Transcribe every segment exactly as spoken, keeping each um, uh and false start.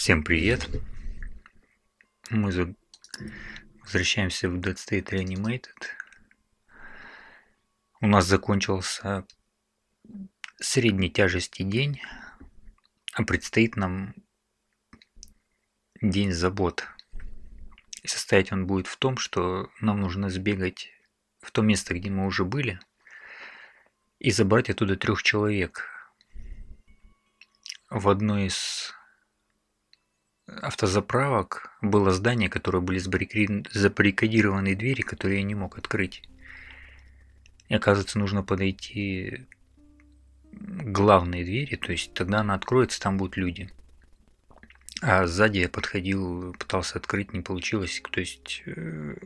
Всем привет. Мы за... возвращаемся в Dead State Reanimated. У нас закончился средней тяжести день, а предстоит нам день забот. И состоять он будет в том, что нам нужно сбегать в то место, где мы уже были, и забрать оттуда трех человек. В одной из автозаправок было здание, которое были забаррикадированы двери, которые я не мог открыть. И оказывается, нужно подойти к главной двери, то есть тогда она откроется, там будут люди. А сзади я подходил, пытался открыть, не получилось. То есть э,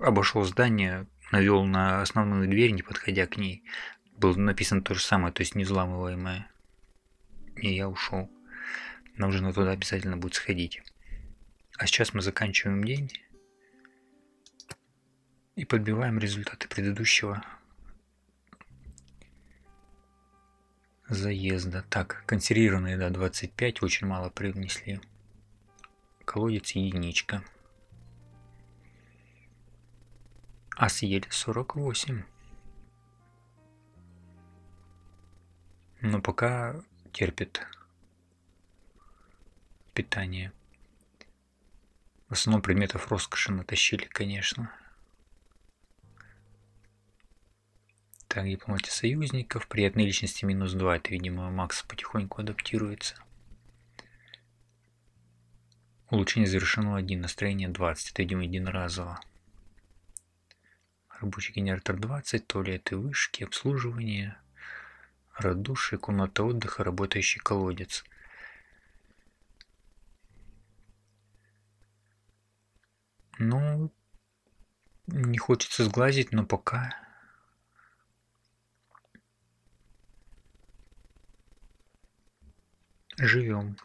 обошел здание, навел на основную дверь, не подходя к ней. Было написано то же самое, то есть невзламываемое. И я ушел. Нам нужно туда обязательно будет сходить. А сейчас мы заканчиваем день и подбиваем результаты предыдущего заезда. Так, консервированная еда двадцать пять, очень мало привнесли. Колодец единичка. А съели сорок восемь. Но пока терпит питание. В основном предметов роскоши натащили, конечно. Так, дипломатия союзников. Приятные личности минус два. Это, видимо, Макс потихоньку адаптируется. Улучшение завершено один. Настроение двадцать. Это, видимо, единоразово. Рабочий генератор двадцать. То ли это вышки, обслуживание, радушие, комната отдыха, работающий колодец. Ну, не хочется сглазить, но пока... живем.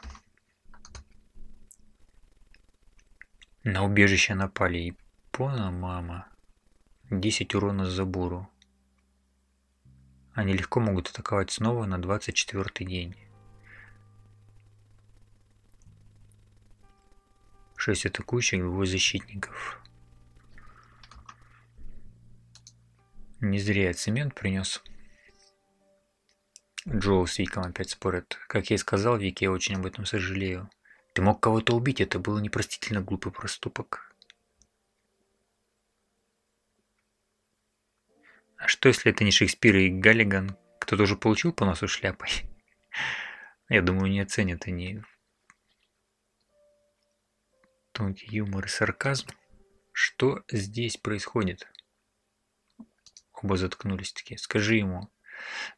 На убежище напали. Япона, мама. десять урона забору. Они легко могут атаковать снова на двадцать четвёртый день. шесть атакующих, двое защитников. Не зря я цемент принес. Джоэл с Виком опять спорят. Как я и сказал, Вик, я очень об этом сожалею. Ты мог кого-то убить, это был непростительно глупый проступок. А что, если это не Шекспир и Галлиган? Кто-то уже получил по носу шляпой? Я думаю, не оценят они. Тонкий юмор и сарказм. Что здесь происходит? Оба заткнулись такие. Скажи ему.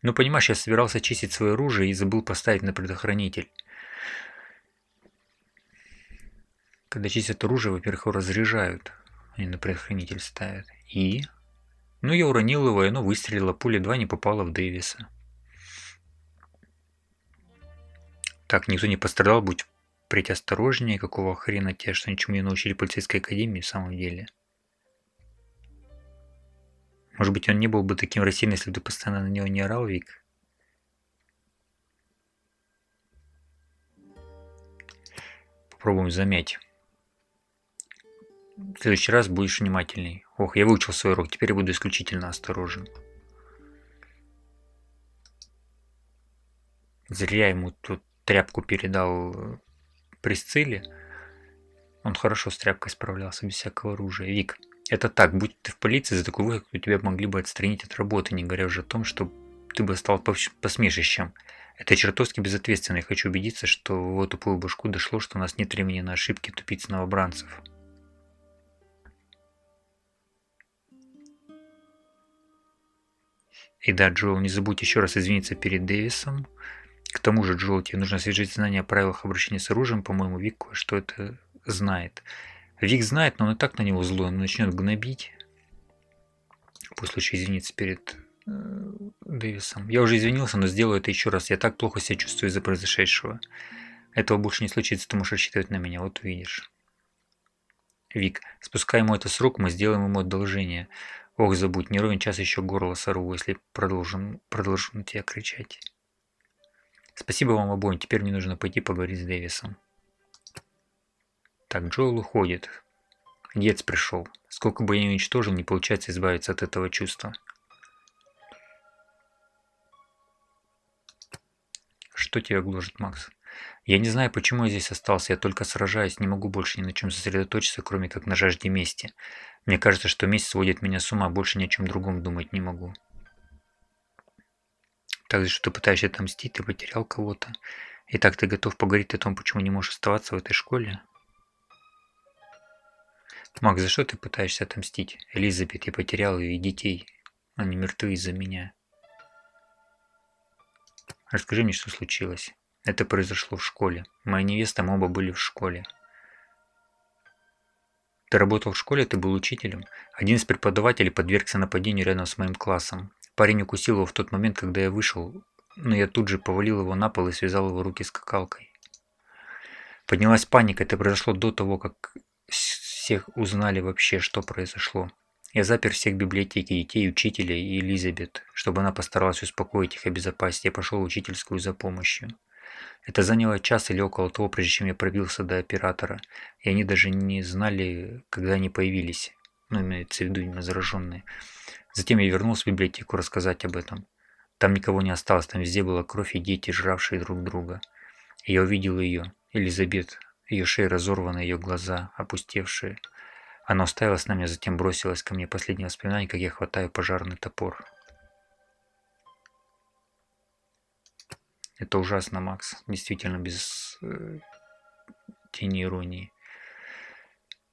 Ну, понимаешь, я собирался чистить свое оружие и забыл поставить на предохранитель. Когда чистят оружие, во-первых, его разряжают, они на предохранитель ставят. И? Ну, я уронил его, и оно выстрелило. Пуля два не попала в Дэвиса. Так, никто не пострадал, будь прийти осторожнее. Какого хрена тебя, что ничему не научили полицейской академии в самом деле? Может быть, он не был бы таким рассеянным, если бы ты постоянно на него не орал, Вик? Попробуем замять. В следующий раз будешь внимательней. Ох, я выучил свой урок, теперь я буду исключительно осторожен. Зря ему тут тряпку передал Присцилле. Он хорошо с тряпкой справлялся, без всякого оружия. Вик... это так, будь ты в полиции, за такую выходку тебя могли бы отстранить от работы, не говоря уже о том, что ты бы стал посмешищем. Это чертовски безответственно, и хочу убедиться, что в его тупую башку дошло, что у нас нет времени на ошибки тупиц новобранцев. И да, Джоэл, не забудь еще раз извиниться перед Дэвисом. К тому же, Джоэл, тебе нужно освежить знания о правилах обращения с оружием, по-моему, Вик кое-что это знает. Вик знает, но он и так на него злой, он начнет гнобить. Пусть лучше извиниться перед э, Дэвисом. Я уже извинился, но сделаю это еще раз. Я так плохо себя чувствую из-за произошедшего. Этого больше не случится, ты можешь рассчитывать на меня, вот видишь. Вик, спускай ему это с рук, мы сделаем ему одолжение. Ох, забудь, не ровен час еще горло сорву, если продолжим, продолжим на тебя кричать. Спасибо вам обоим, теперь мне нужно пойти поговорить с Дэвисом. Так, Джоэл уходит. Детс пришел. Сколько бы я ни уничтожил, не получается избавиться от этого чувства. Что тебя гложет, Макс? Я не знаю, почему я здесь остался, я только сражаюсь, не могу больше ни на чем сосредоточиться, кроме как на жажде мести. Мне кажется, что месть сводит меня с ума, больше ни о чем другом думать не могу. Так что ты пытаешься отомстить, ты потерял кого-то. Итак, ты готов поговорить о том, почему не можешь оставаться в этой школе? Макс, за что ты пытаешься отомстить? Элизабет, я потерял ее и детей. Они мертвы из-за меня. Расскажи мне, что случилось. Это произошло в школе. Моя невеста, мы оба были в школе. Ты работал в школе, ты был учителем. Один из преподавателей подвергся нападению рядом с моим классом. Парень укусил его в тот момент, когда я вышел, но я тут же повалил его на пол и связал его руки скакалкой. Поднялась паника, это произошло до того, как всех узнали вообще, что произошло. Я запер всех в библиотеке, детей, учителя и Элизабет, чтобы она постаралась успокоить их и обезопасить. Я пошел в учительскую за помощью. Это заняло час или около того, прежде чем я пробился до оператора, и они даже не знали, когда они появились, ну, имеется в виду именно зараженные. Затем я вернулся в библиотеку рассказать об этом. Там никого не осталось, там везде была кровь и дети, жравшие друг друга. И я увидел ее, Элизабет, ее шея разорвана, ее глаза опустевшие. Она уставилась на меня, затем бросилась ко мне. Последнее воспоминание, как я хватаю пожарный топор. Это ужасно, Макс. Действительно, без э, тени иронии.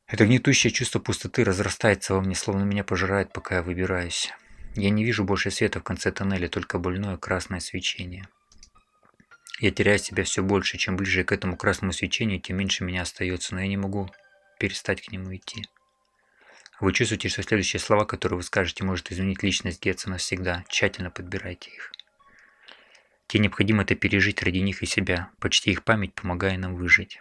Это гнетущее чувство пустоты разрастается во мне, словно меня пожирает, пока я выбираюсь. Я не вижу больше света в конце тоннеля, только больное красное свечение. Я теряю себя все больше. Чем ближе к этому красному свечению, тем меньше меня остается, но я не могу перестать к нему идти. Вы чувствуете, что следующие слова, которые вы скажете, может изменить личность Детса навсегда. Тщательно подбирайте их. Тебе необходимо это пережить ради них и себя. Почти их память, помогая нам выжить.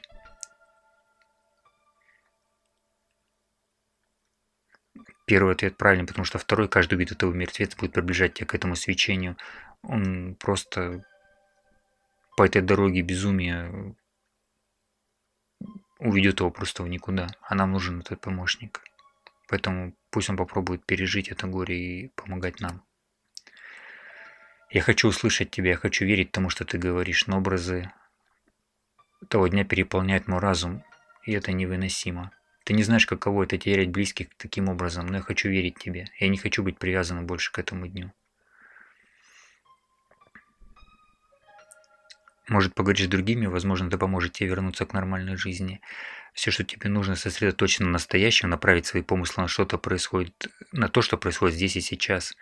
Первый ответ правильный, потому что второй, каждый вид этого мертвец будет приближать тебя к этому свечению. Он просто по этой дороге безумия уведет его просто в никуда. А нам нужен этот помощник. Поэтому пусть он попробует пережить это горе и помогать нам. Я хочу услышать тебя, я хочу верить тому, что ты говоришь, но образы того дня переполняют мой разум, и это невыносимо. Ты не знаешь, каково это терять близких таким образом, но я хочу верить тебе. Я не хочу быть привязанным больше к этому дню. Может, поговоришь с другими, возможно, это поможет тебе вернуться к нормальной жизни. Все, что тебе нужно, сосредоточено на настоящем, направить свои помыслы на что-то происходит, на то, что происходит здесь и сейчас.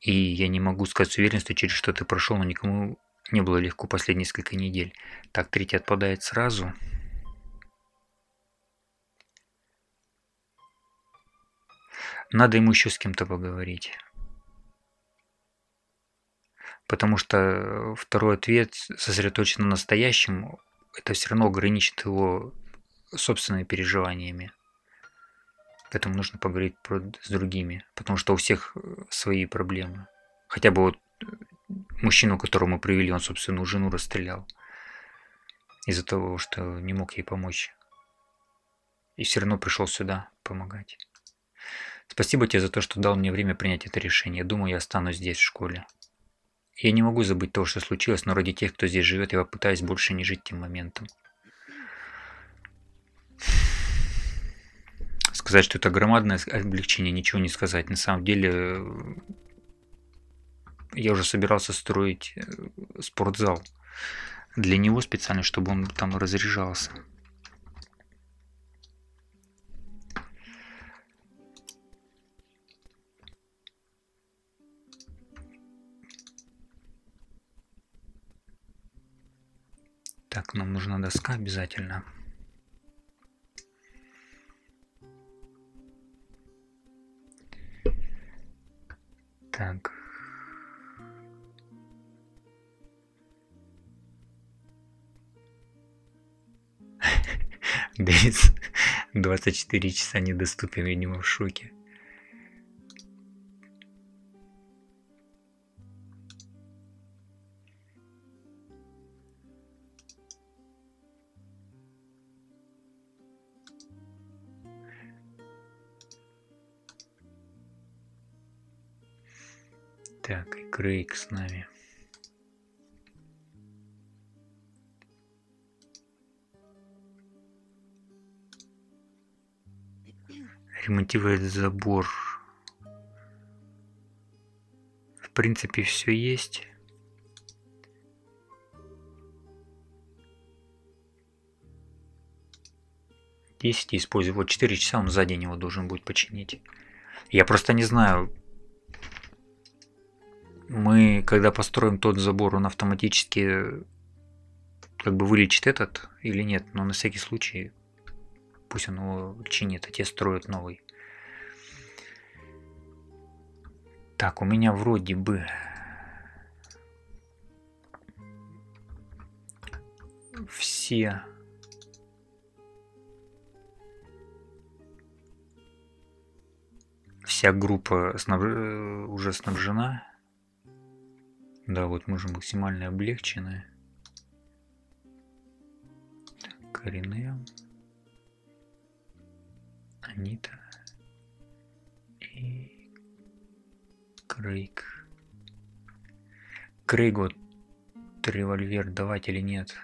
И я не могу сказать с уверенностью, через что ты прошел, но никому не было легко последние несколько недель. Так, третий отпадает сразу. Надо ему еще с кем-то поговорить. Потому что второй ответ сосредоточен на настоящем, это все равно ограничит его собственными переживаниями. Поэтому нужно поговорить с другими, потому что у всех свои проблемы. Хотя бы вот мужчину, которого мы привели, он собственную жену расстрелял из-за того, что не мог ей помочь. И все равно пришел сюда помогать. Спасибо тебе за то, что дал мне время принять это решение. Думаю, я останусь здесь, в школе. Я не могу забыть того, что случилось, но ради тех, кто здесь живет, я попытаюсь больше не жить тем моментом. Сказать, что это громадное облегчение, ничего не сказать. На самом деле, я уже собирался строить спортзал для него специально, чтобы он там разряжался. Так, нам нужна доска обязательно. Так. Дэвис, двадцать четыре часа недоступен, видимо, в шоке. Так, и Крейг с нами. Ремонтирует забор. В принципе, все есть. десять использую. Вот четыре часа он за день его должен будет починить. Я просто не знаю. Мы, когда построим тот забор, он автоматически как бы вылечит этот или нет. Но на всякий случай пусть он его чинит, а те строят новый. Так, у меня вроде бы все... Вся группа снаб... уже снабжена. Да, вот мы же максимально облегчены. Коринел, Анита и Крейг. Крейгу револьвер давать или нет?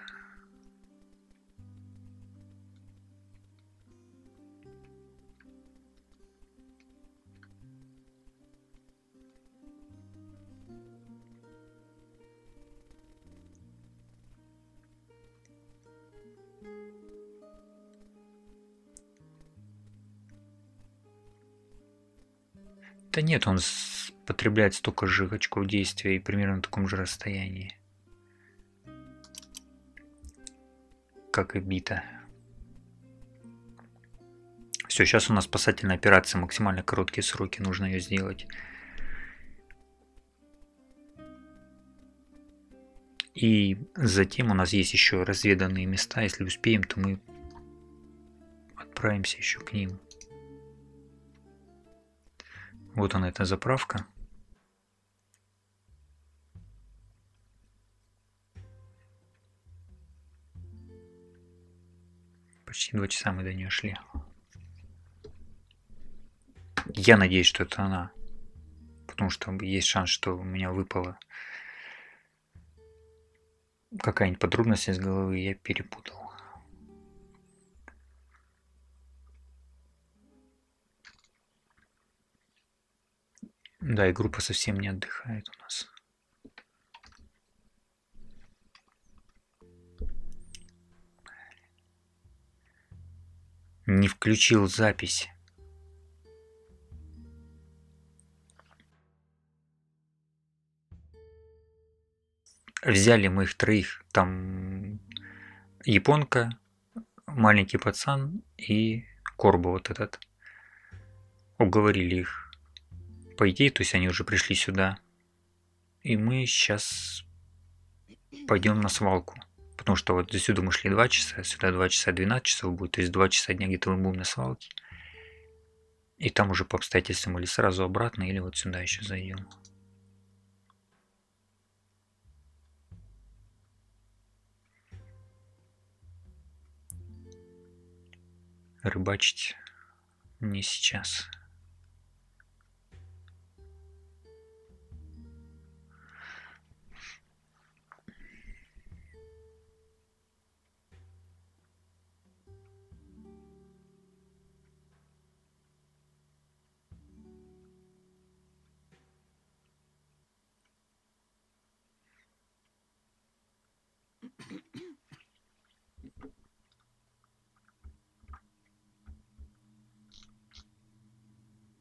Да нет, он потребляет столько же очков действия и примерно на таком же расстоянии, как и бита. Все, сейчас у нас спасательная операция, максимально короткие сроки, нужно ее сделать. И затем у нас есть еще разведанные места, если успеем, то мы отправимся еще к ним. Вот она, эта заправка. Почти два часа мы до нее шли. Я надеюсь, что это она. Потому что есть шанс, что у меня выпала какая-нибудь подробность из головы, я перепутал. Да, и группа совсем не отдыхает у нас. Не включил запись. Взяли мы их троих. Там японка, маленький пацан и Корбо вот этот. Уговорили их пойти, то есть они уже пришли сюда. И мы сейчас пойдем на свалку. Потому что вот сюда мы шли два часа, сюда два часа, двенадцать часов будет. То есть два часа дня где-то мы будем на свалке. И там уже по обстоятельствам или сразу обратно, или вот сюда еще зайдем. Рыбачить не сейчас.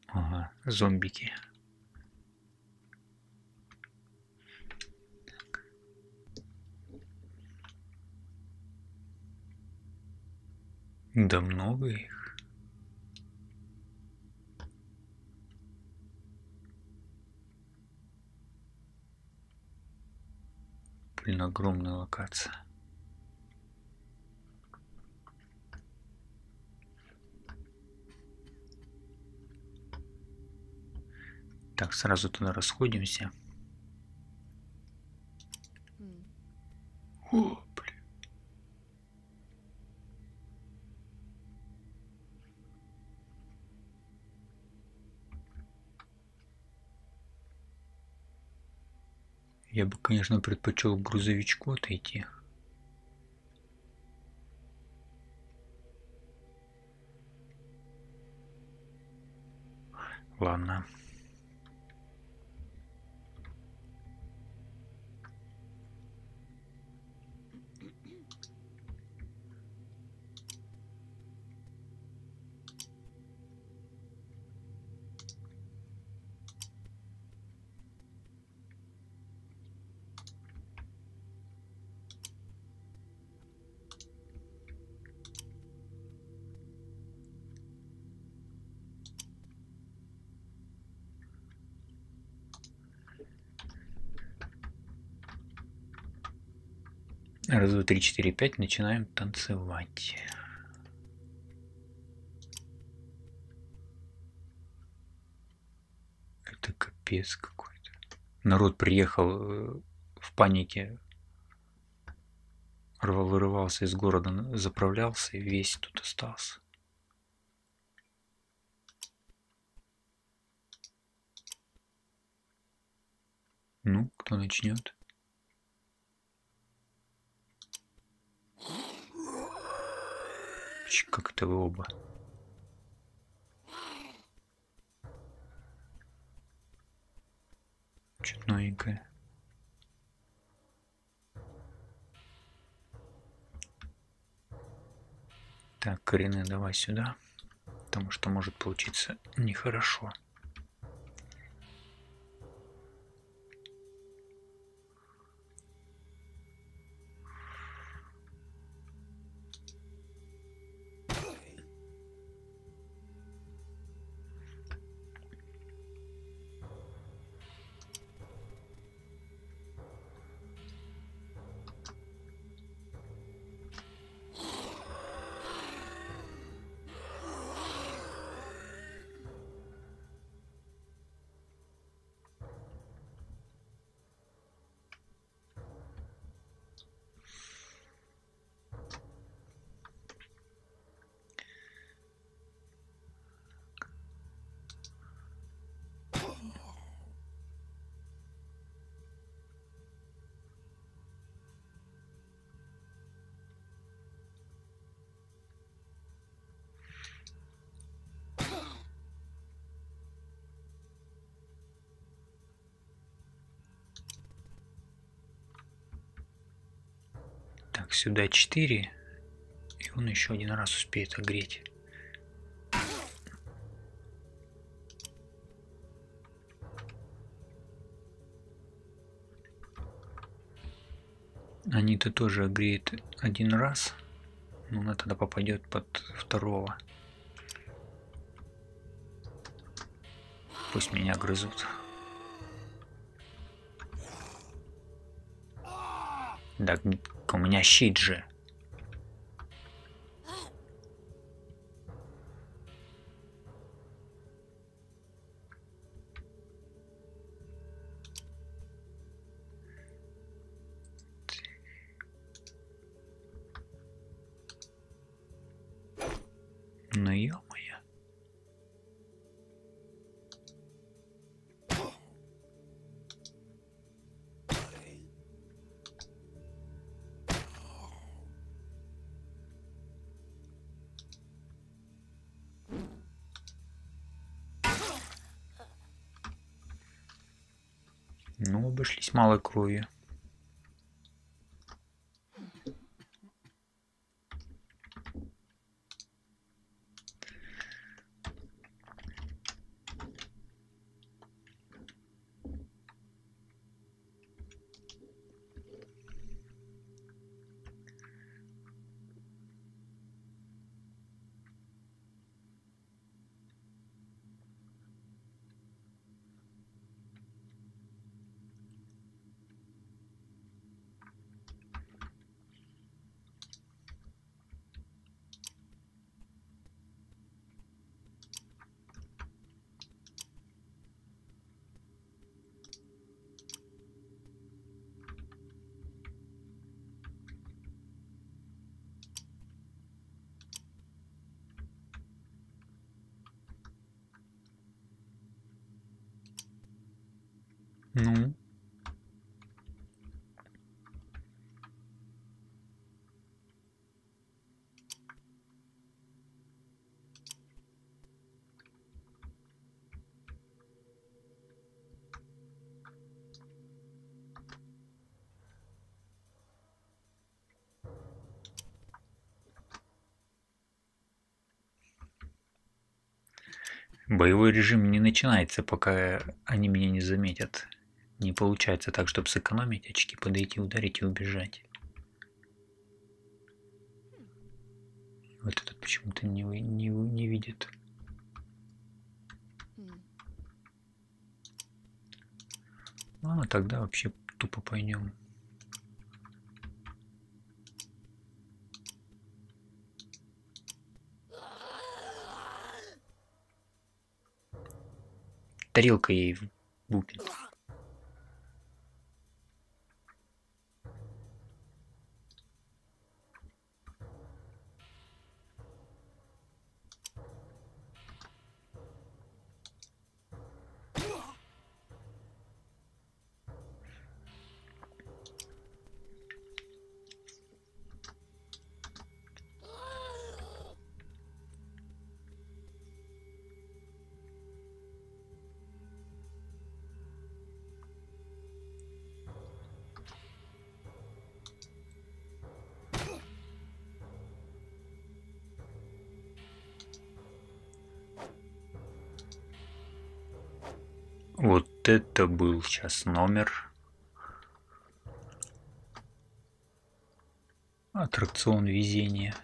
Ага, зомбики. Так. Да много их. Блин, огромная локация. Так, сразу туда расходимся. Mm. О, блин. Я бы, конечно, предпочел к грузовичку отойти. Ладно. Раз, два, три, четыре, пять. Начинаем танцевать. Это капец какой-то. Народ приехал в панике. Рвал, вырывался из города, заправлялся и весь тут остался. Ну, кто начнет? Как-то вы оба. Что-то новенькое. Так, Рене, давай сюда. Потому что может получиться нехорошо. Сюда четыре, и он еще один раз успеет огреть. Анита тоже огреет один раз, но она тогда попадет под второго. Пусть меня грызут. Так, у меня щит же. Ну ё-моё. Ну, обошлись малой кровью. Боевой режим не начинается, пока они меня не заметят. Не получается так, чтобы сэкономить очки, подойти, ударить и убежать. Вот этот почему-то не, не, не видит. Ну, а тогда вообще тупо пойдем. Тарелка ей в бубен. Вот это был сейчас номер. Аттракцион везения.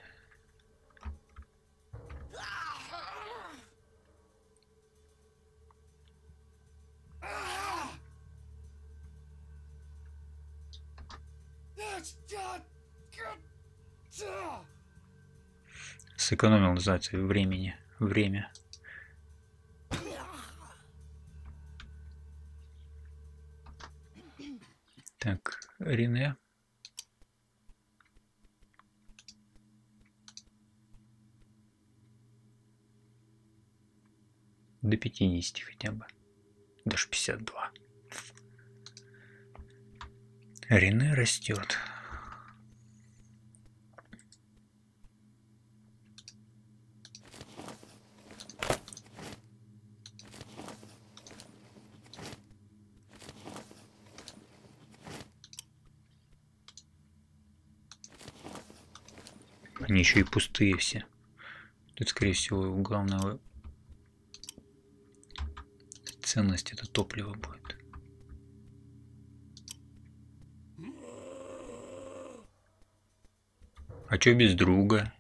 Сэкономил, называется, времени. Время. Так, Рене. До пятидесяти хотя бы. Даже пятьдесят два. Рене растет. Они еще и пустые все. Тут, скорее всего, главная ценность — это топливо будет. А чё без друга?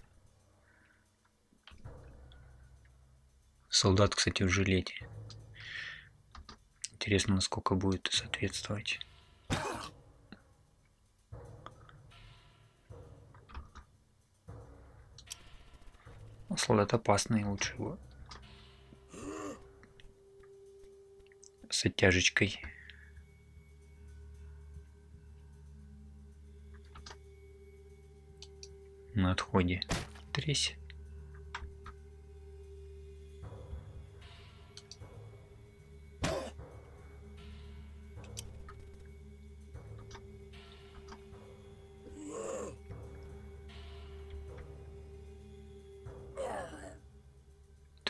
Солдат, кстати, в жилете. Интересно, насколько будет соответствовать. Солдат опасный, лучше его с оттяжечкой. На отходе. Тресь.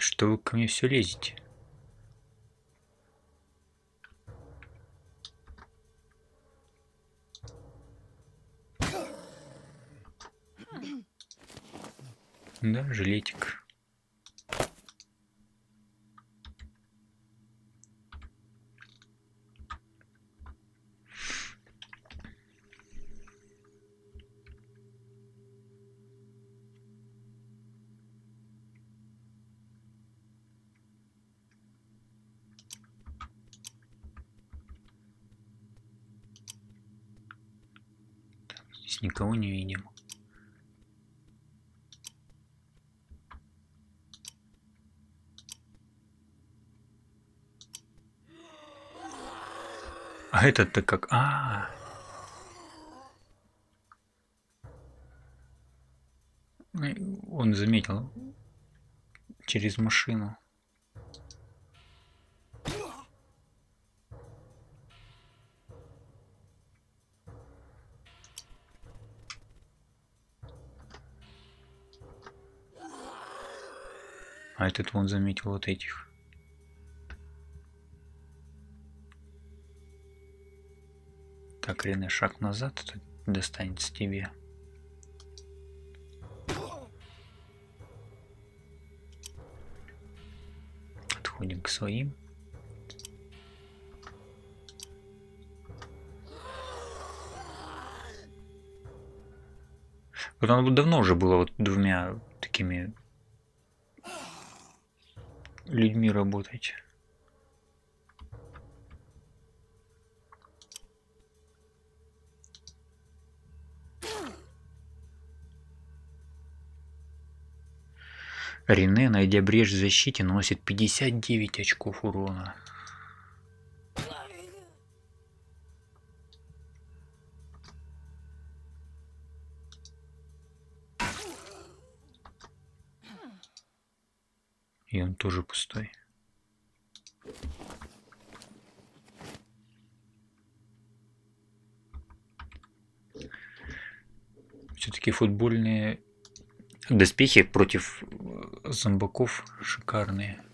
Что вы ко мне все лезете? Да, жилетик. Никого не видим. А этот-то как? А, -а, -а. Он заметил через машину. А этот вон заметил вот этих. Так, Рене, шаг назад, тут достанется тебе. Уходим к своим. Вот оно давно уже было вот двумя такими людьми работать. Рене, найдя брешь в защите, наносит пятьдесят девять очков урона. И он тоже пустой. Все-таки футбольные доспехи против зомбаков шикарные.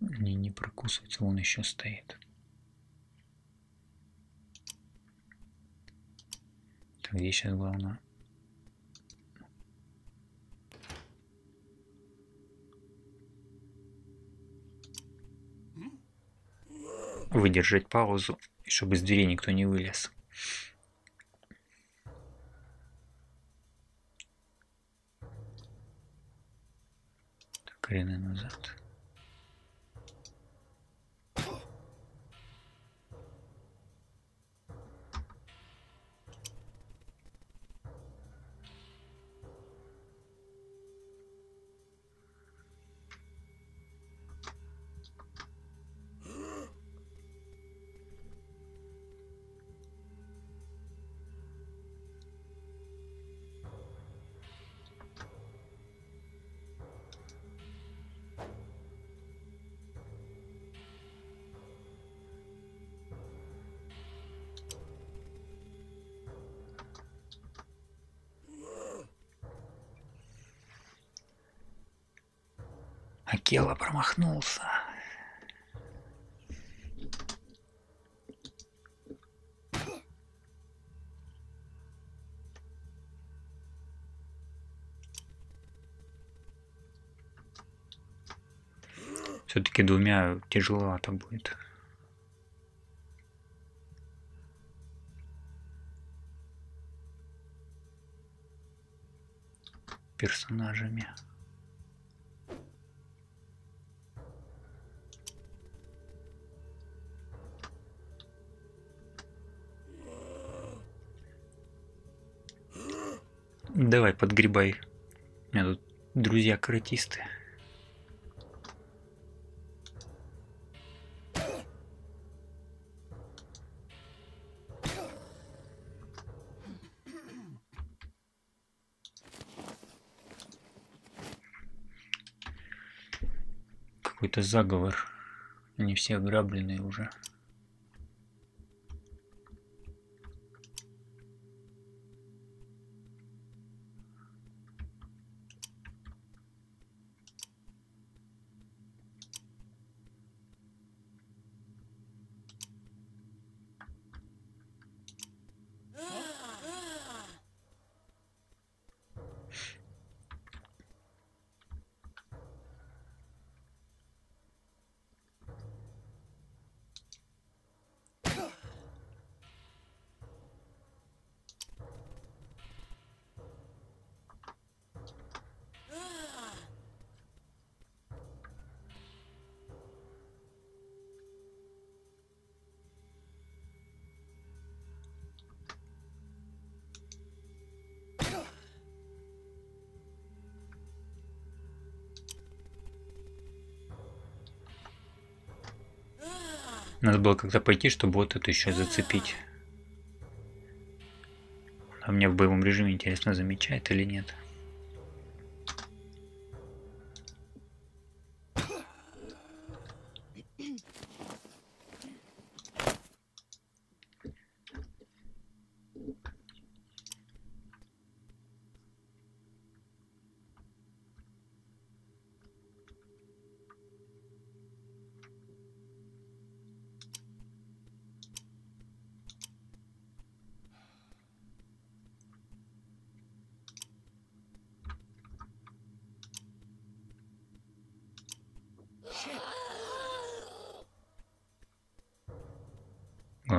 Не, не прокусывается, он еще стоит. Так, где сейчас главное? Выдержать паузу, чтобы из двери никто не вылез. Так, Рене назад. Акела промахнулся. Все-таки двумя тяжеловато будет. Персонажами. Давай, подгребай. У меня тут друзья-каратисты. Какой-то заговор. Они все ограбленные уже. Надо было как-то пойти, чтобы вот это еще зацепить. А мне в боевом режиме интересно, замечает или нет.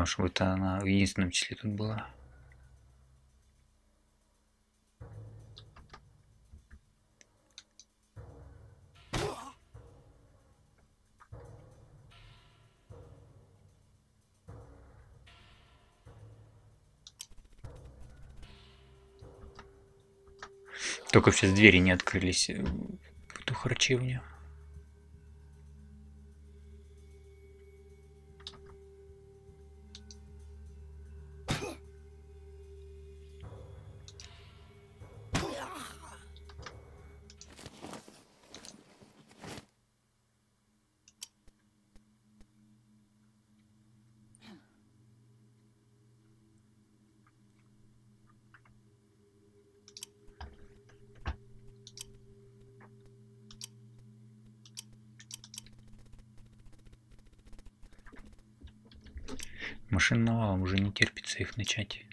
потому что это она в единственном числе тут была. Только сейчас двери не открылись в эту харчевню. Машин навалом, уже не терпится их начать.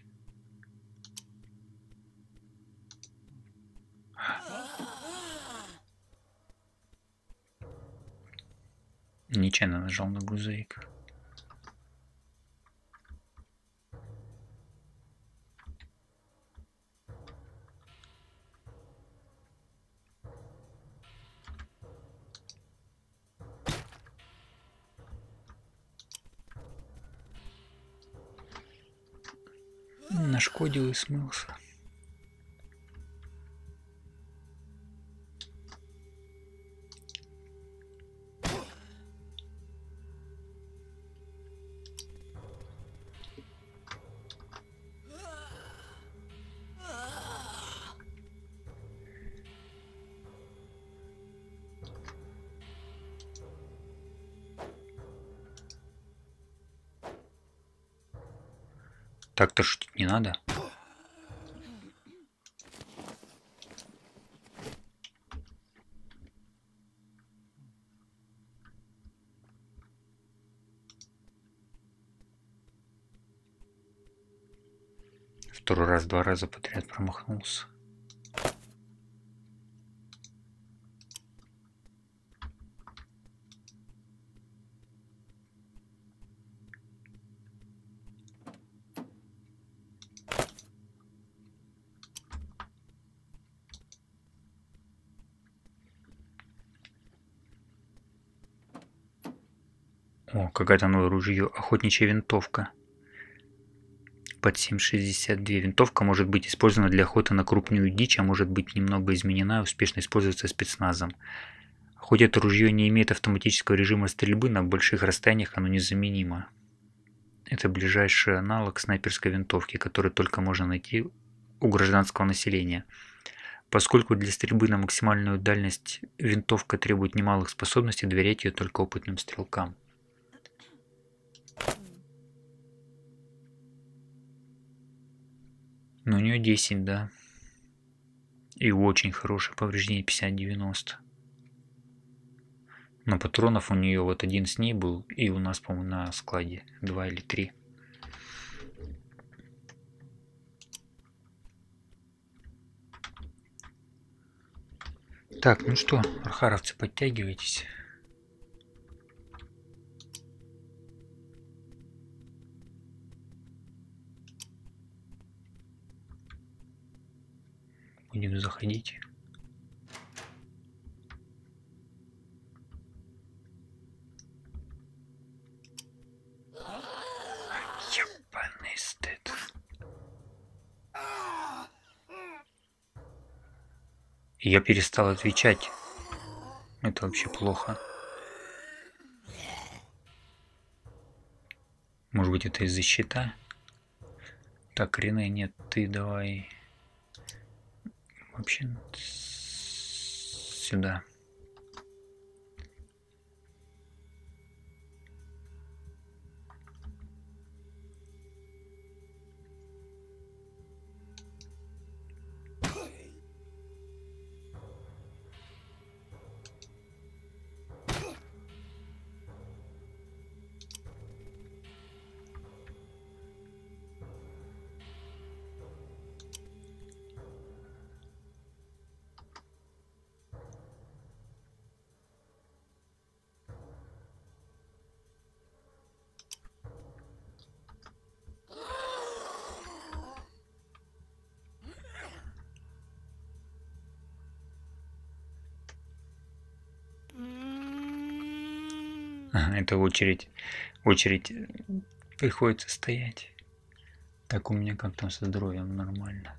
Нечаянно нажал на грузовик. Нашкодил и смылся. Так-то шутить не надо. Второй раз, два раза подряд промахнулся. О, какая-то новое ружье. Охотничья винтовка. Под семь шестьдесят два. Винтовка может быть использована для охоты на крупную дичь, а может быть немного изменена и успешно используется спецназом. Хоть это ружье не имеет автоматического режима стрельбы, на больших расстояниях оно незаменимо. Это ближайший аналог снайперской винтовки, который только можно найти у гражданского населения. Поскольку для стрельбы на максимальную дальность винтовка требует немалых способностей, доверять ее только опытным стрелкам. Но у нее десять, да. И очень хорошее повреждение пятьдесят девяносто. Но патронов у нее вот один с ней был. И у нас, по-моему, на складе два или три. Так, ну что, архаровцы, подтягивайтесь. Будем заходить. Ебаный стыд. Я перестал отвечать. Это вообще плохо. Может быть, это из-за щита? Так, Рене, нет, ты давай... Вообще сюда. Ага, это очередь. Очередь. Приходится стоять. Так, у меня как там со здоровьем? Нормально.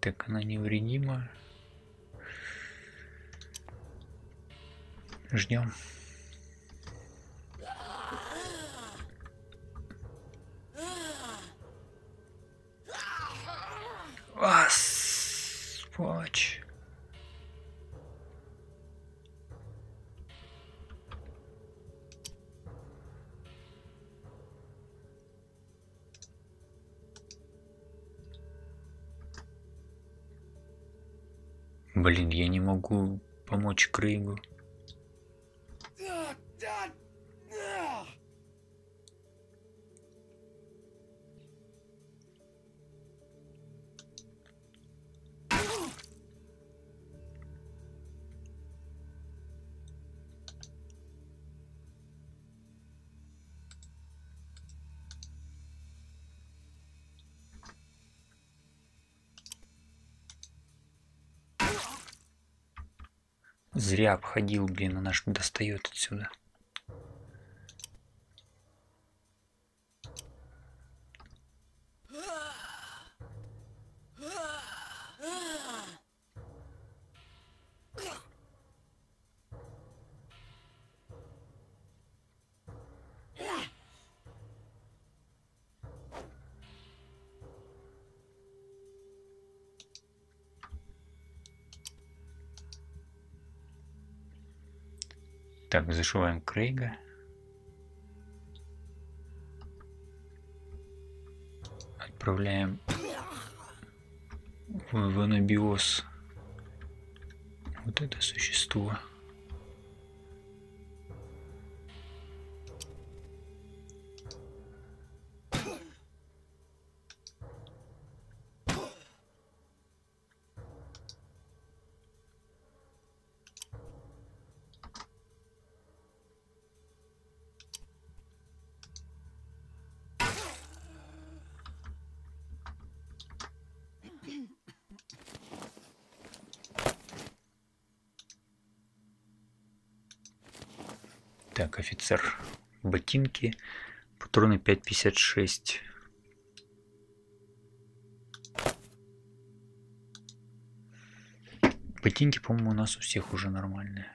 Так, она невредима. Ждем. Вас, плачь. Блин, я не могу помочь Крейгу. Зря обходил, блин, она ж достает отсюда. Так, зашиваем Крейга. Отправляем в, в анабиоз вот это существо. Так, офицер. Ботинки. Патроны пять пятьдесят шесть. Ботинки, по-моему, у нас у всех уже нормальные.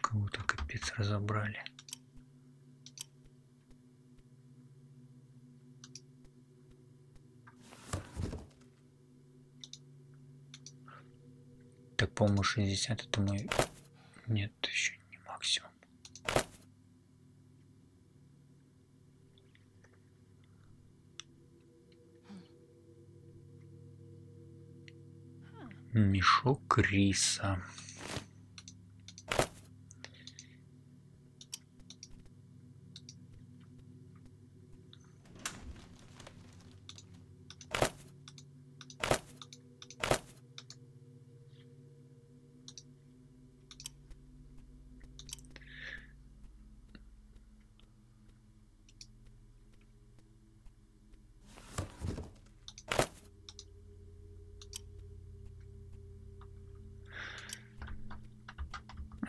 Кого-то капец разобрали. Так, по-моему, шестьдесят это мой... Нет, еще не максимум. Мешок риса.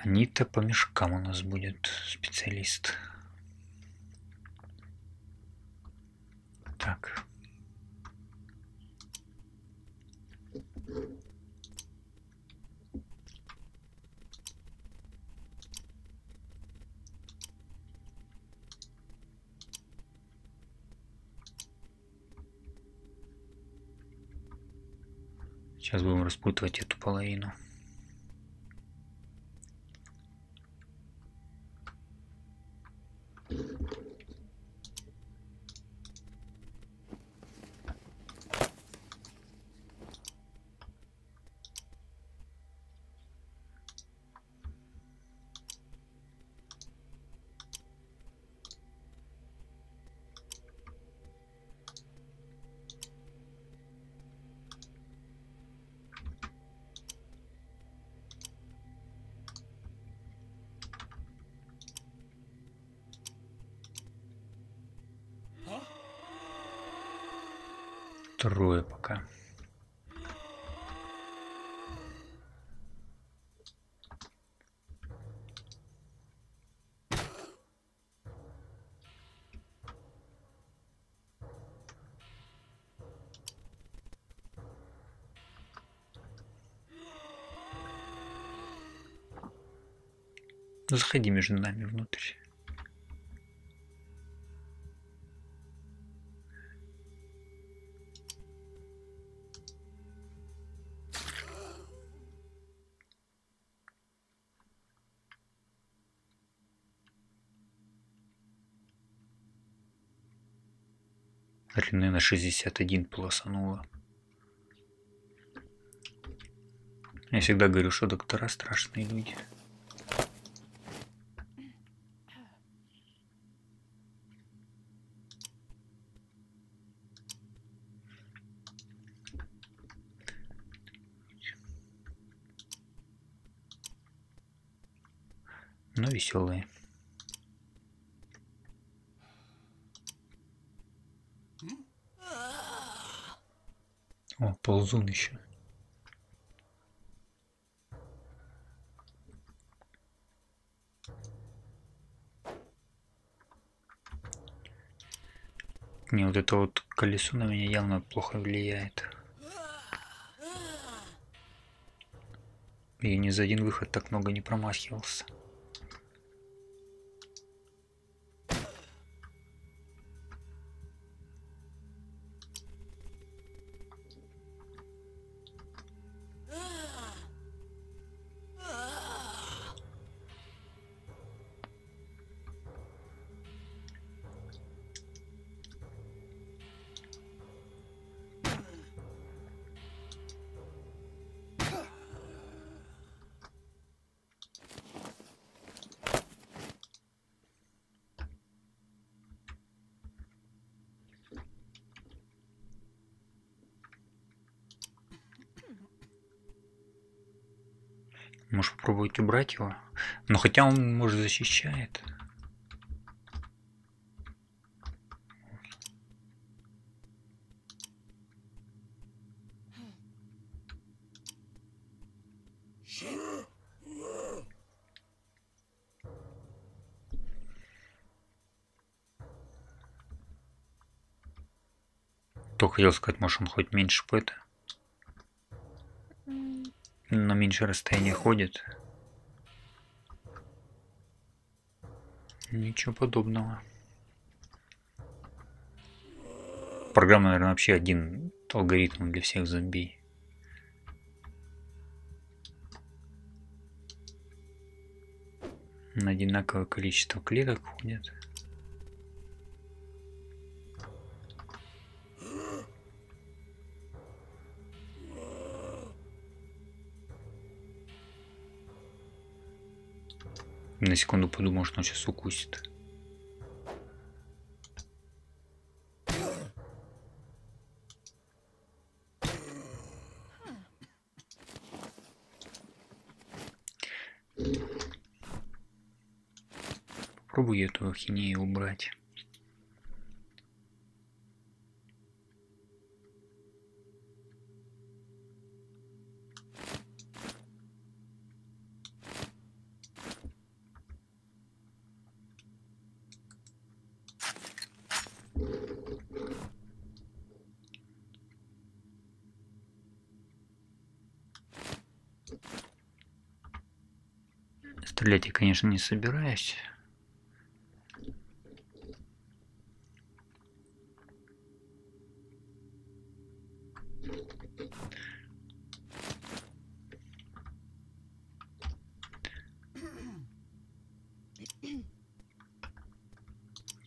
Анита по мешкам у нас будет специалист. Так. Сейчас будем распутывать эту половину. Трое пока. Заходи между нами внутрь. Рене на шестьдесят один полосанула. Я всегда говорю, что доктора страшные люди. Но веселые. О, ползун еще. Не, вот это вот колесо на меня явно плохо влияет. Я ни за один выход так много не промахивался. Может попробовать убрать его, но хотя он, может, защищает. Только хотел сказать, может, он хоть меньше пэта. На меньшее расстояние ходит. Ничего подобного. Программа, наверное, вообще один алгоритм для всех зомби. На одинаковое количество клеток ходят. На секунду подумал, что он сейчас укусит. Попробую эту ахинею убрать. Стрелять я, конечно, не собираюсь.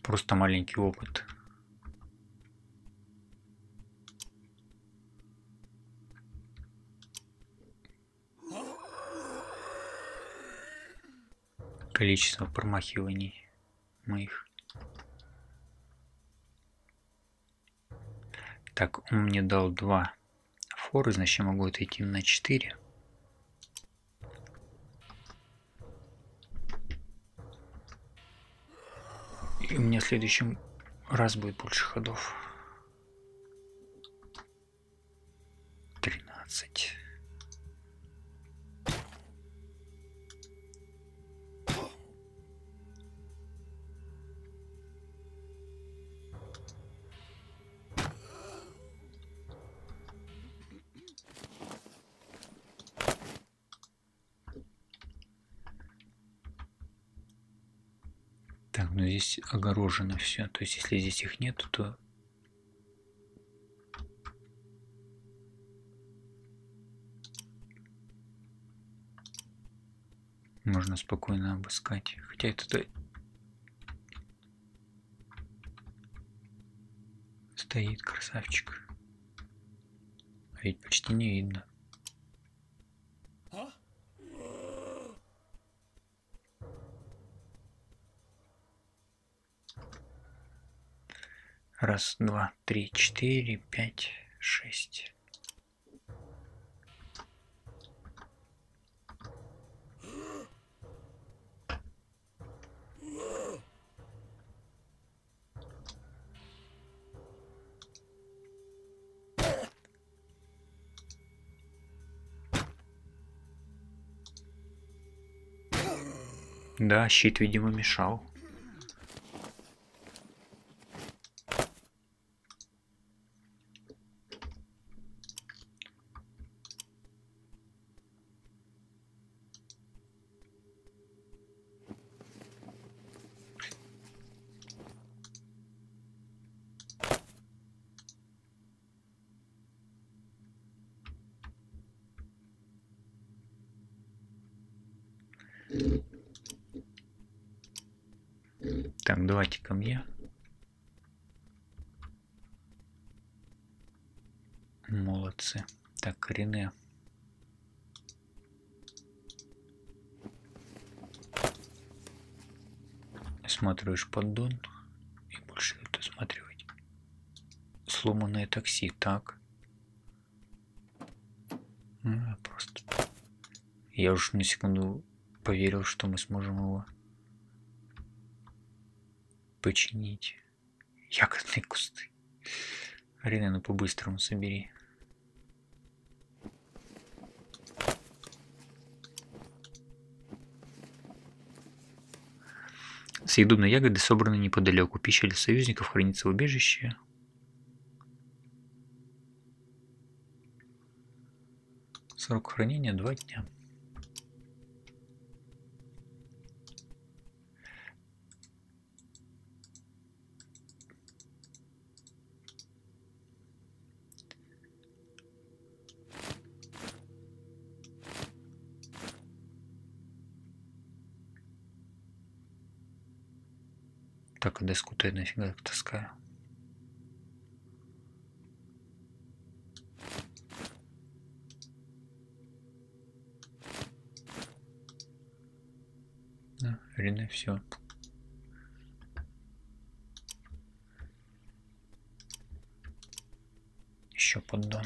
Просто маленький опыт. Количество промахиваний моих. Так, он мне дал два форы, значит, я могу отойти на четыре. И у меня в следующем раз будет больше ходов. тринадцать. Здесь огорожено все, то есть если здесь их нету, то можно спокойно обыскать, хотя это стоит красавчик, а ведь почти не видно. Раз, два, три, четыре, пять, шесть. Да, щит, видимо, мешал. Так, давайте ко мне. Молодцы. Так, Рене. Осматриваешь поддон и больше это осматривать. Сломанное такси, так. Ну, просто. Я уж на секунду поверил, что мы сможем его починить. Ягодные кусты. Рене, ну по-быстрому собери. Съедобные ягоды собраны неподалеку. Пища для союзников хранится в убежище. Срок хранения два дня. Так, а доску-то я нафига таскаю. Да, Рене, все. Еще поддон.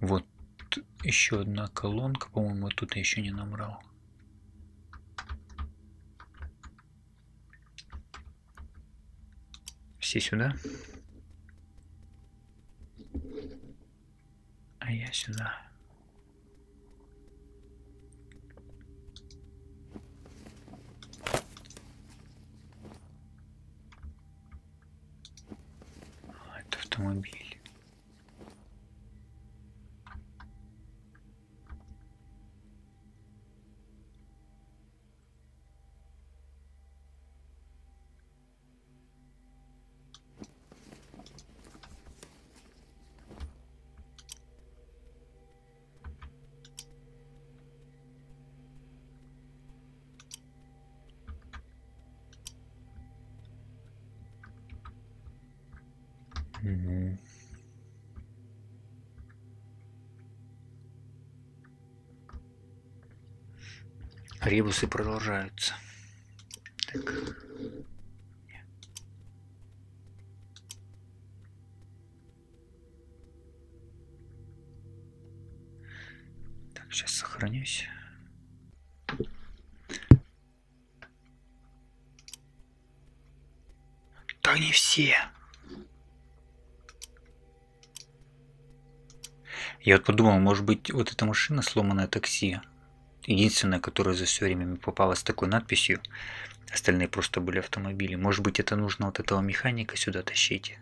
Вот еще одна колонка, по-моему, тут я еще не набрал. Все сюда. А я сюда. автомобиль. Ребусы продолжаются. Так. Так, сейчас сохранюсь. Да не все. Я вот подумал, может быть, вот эта машина сломанное такси. Единственная, которая за все время попала с такой надписью. Остальные просто были автомобили. Может быть, это нужно вот этого механика сюда тащить.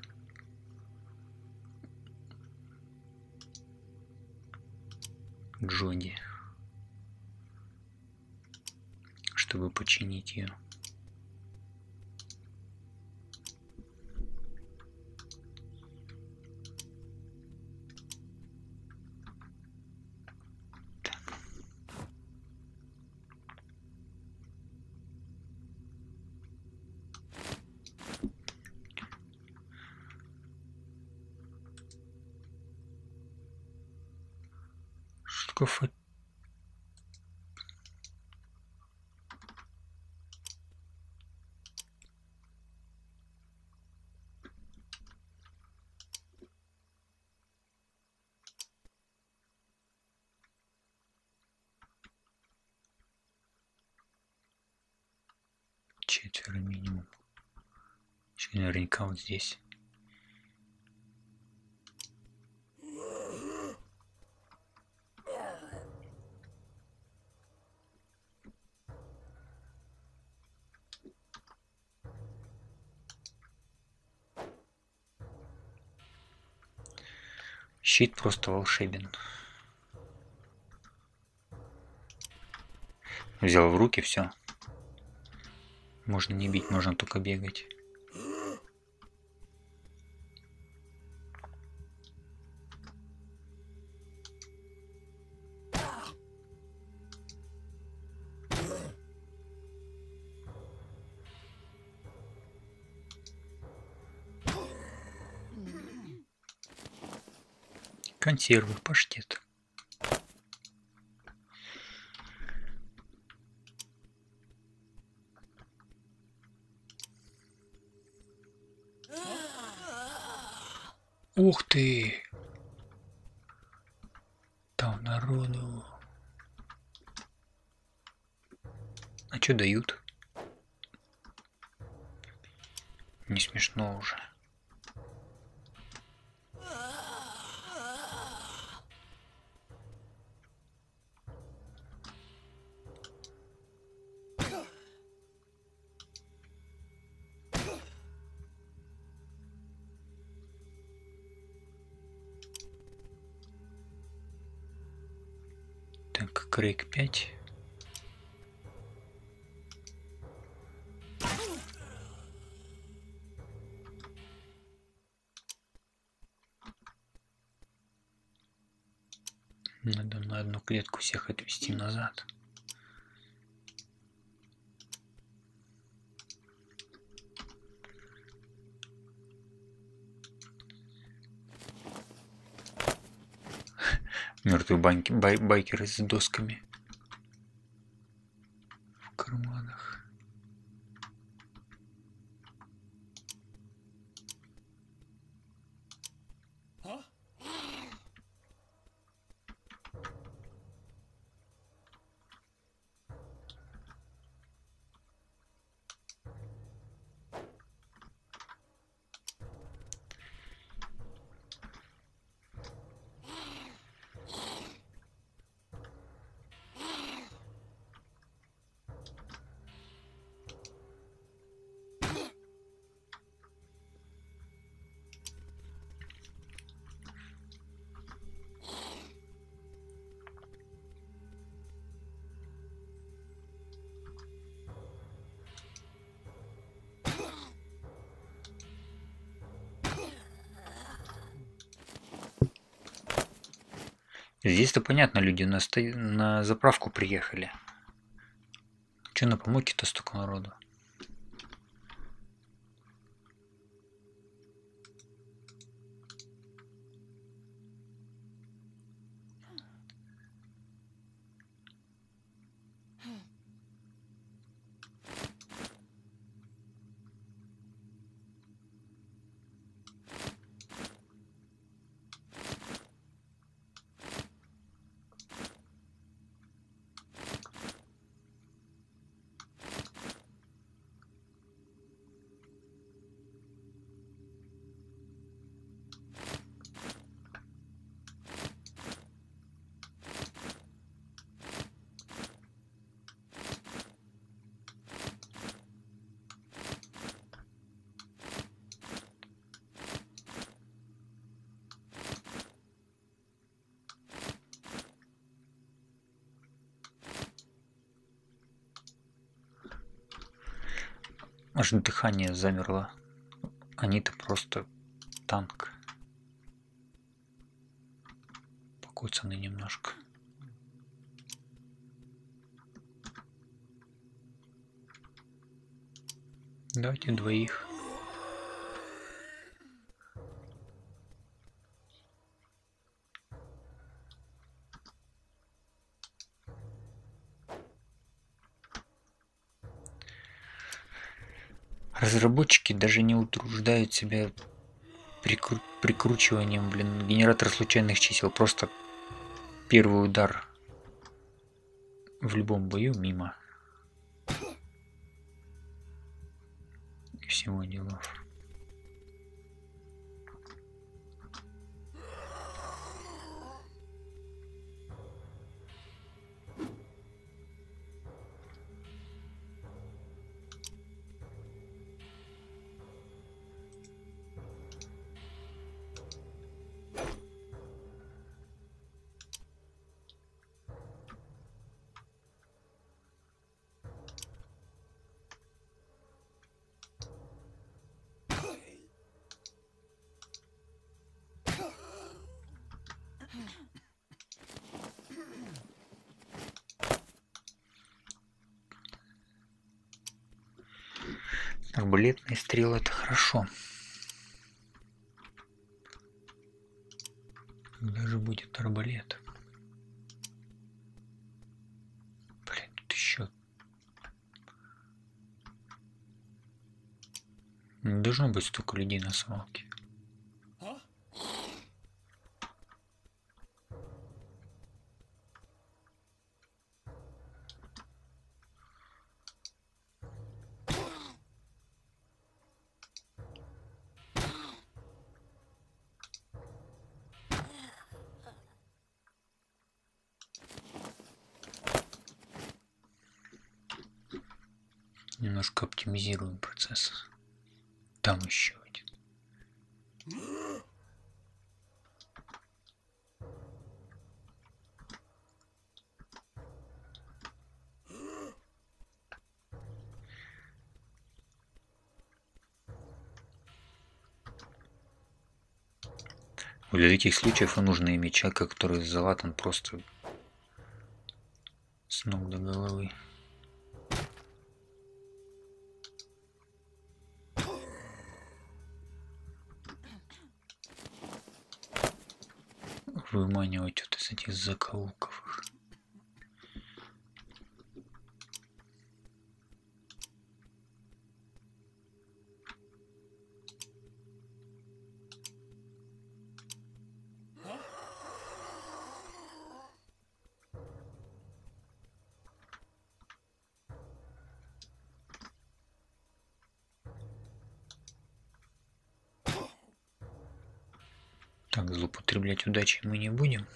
Джоли. Чтобы починить ее. Четверо минимум. Еще наверняка вот здесь. Щит просто волшебен. Взял в руки, все. Можно не бить, можно только бегать. Консервы, паштет. Ух ты! Там народу. А что дают? Не смешно уже. Крейг пять. Надо на одну клетку всех отвести назад. Мертвые банки, бай, байкеры с досками в карманах. А? Здесь-то понятно, люди на, сто... на заправку приехали. Че на помойке-то столько народу? Аж дыхание замерло. Анита просто танк. Покой, цены немножко. Давайте двоих. Разработчики даже не утруждают себя прикру... прикручиванием, блин, генератора случайных чисел. Просто первый удар в любом бою мимо. И всего делов. Арбалетные стрелы — это хорошо. Когда же будет арбалет? Блин, тут еще не должно быть столько людей на свалке. Немножко оптимизируем процесс. Там еще один. Для таких случаев нужно иметь человека, который залатан просто с ног до головы. Выманивать вот из этих закоулков. Так, злоупотреблять удачей мы не будем.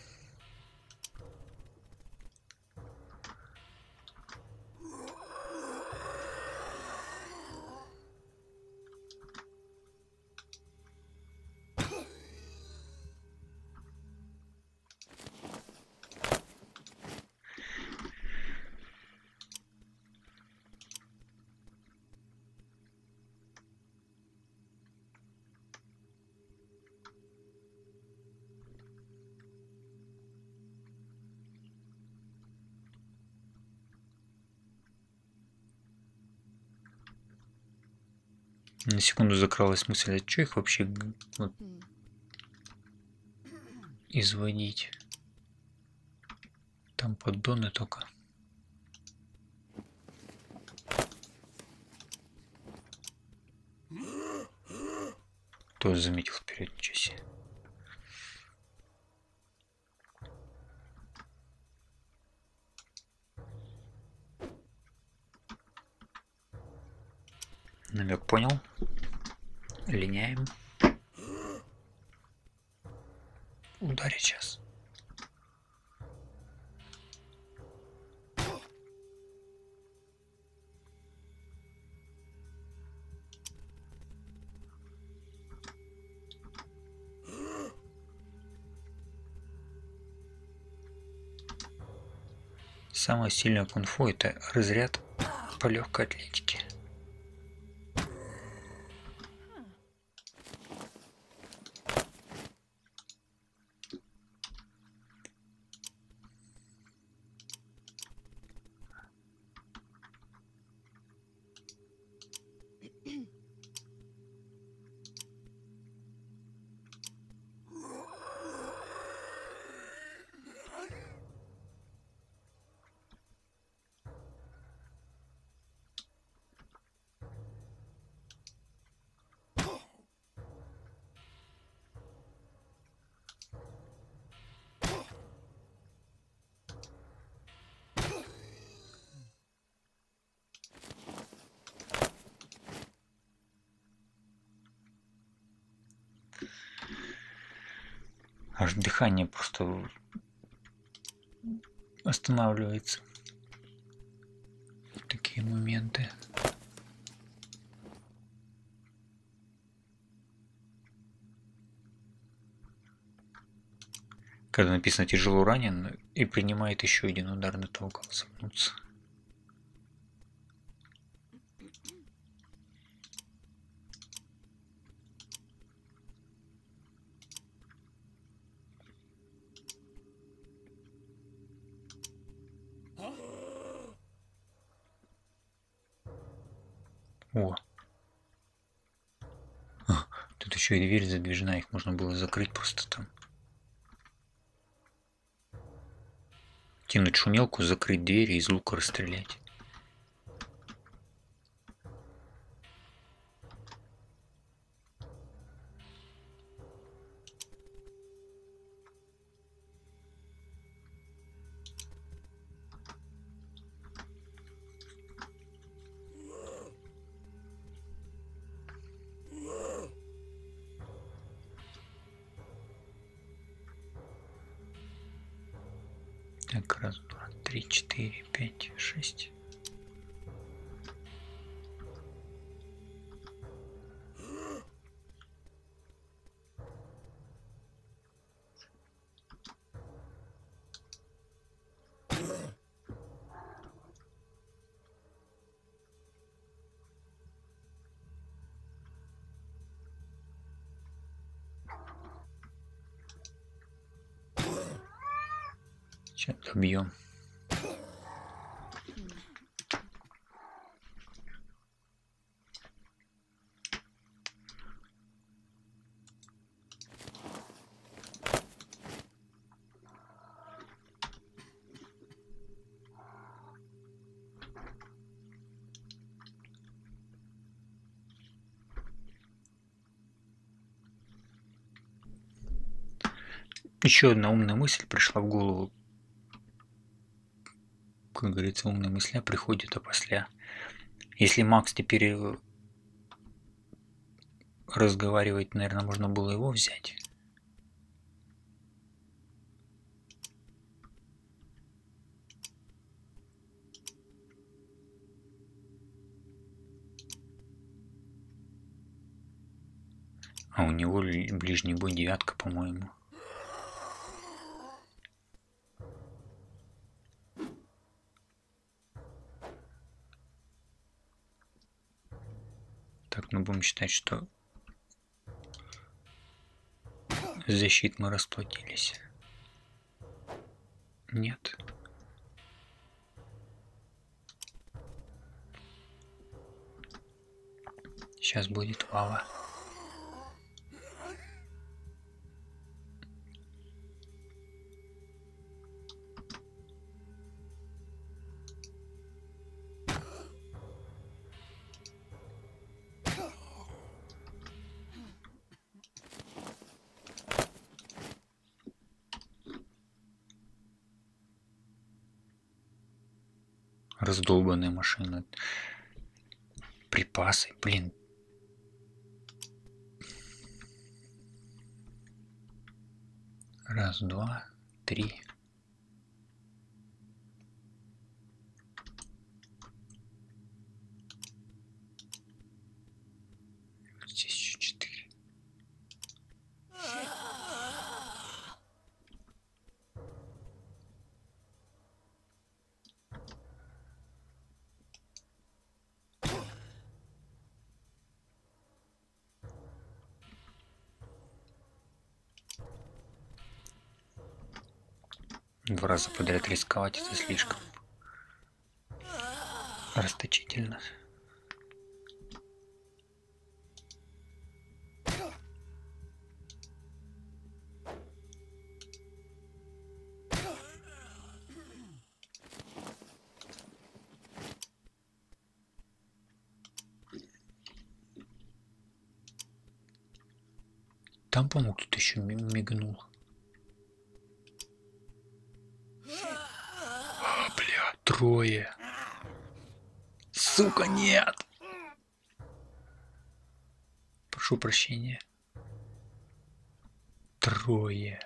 На секунду закралась мысль, а что их вообще вот, изводить? Там поддоны только. Кто заметил вперед, ничего себе. Намек понял. Линяем. Ударить сейчас. Самое сильное кунг-фу — это разряд по легкой атлетике. Аж дыхание просто останавливается. Такие моменты. Когда написано «тяжело ранен» и принимает еще один удар на того, как согнуться. О, а, тут еще и дверь задвижная, их можно было закрыть просто там. Кинуть шумелку, закрыть дверь и из лука расстрелять. Так, раз, два, три, четыре, пять, шесть. Сейчас добьем. Еще одна умная мысль пришла в голову. Как говорится, умная мысля приходит опосля. Если Макс теперь разговаривает, наверное, можно было его взять. А у него ближний бой девятка, по-моему. Мы будем считать, что защит мы расплатились. Нет. Сейчас будет вала. Раздолбанные машины. Припасы, блин. Раз, два, три. Здесь еще четыре. Два раза подряд рисковать — это слишком расточительно. Там, по-моему, кто-то еще мигнул. Трое. Сука, нет. Прошу прощения. Трое.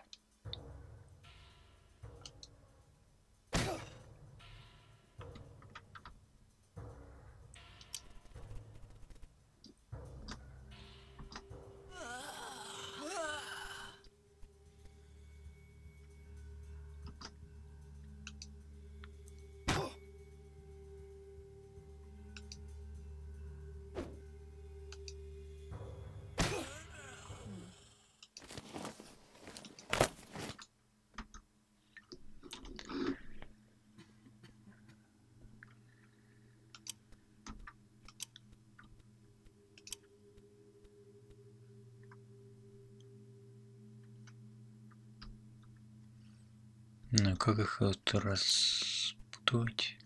Ну, как их вот распутать?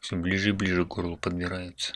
Все ближе и ближе к горлу подбираются.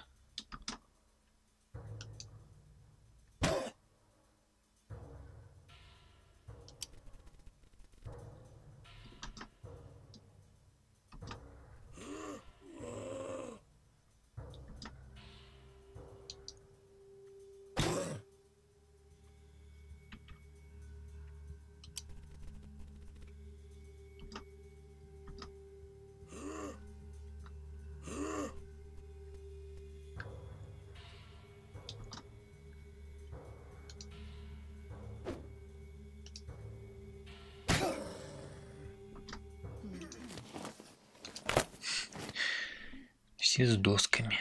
С досками.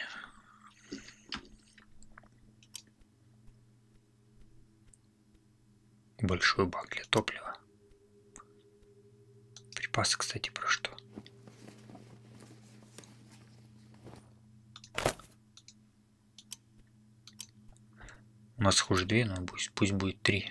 Большой бак для топлива. Припасы, кстати, про что? У нас хуже две, но пусть, пусть будет три.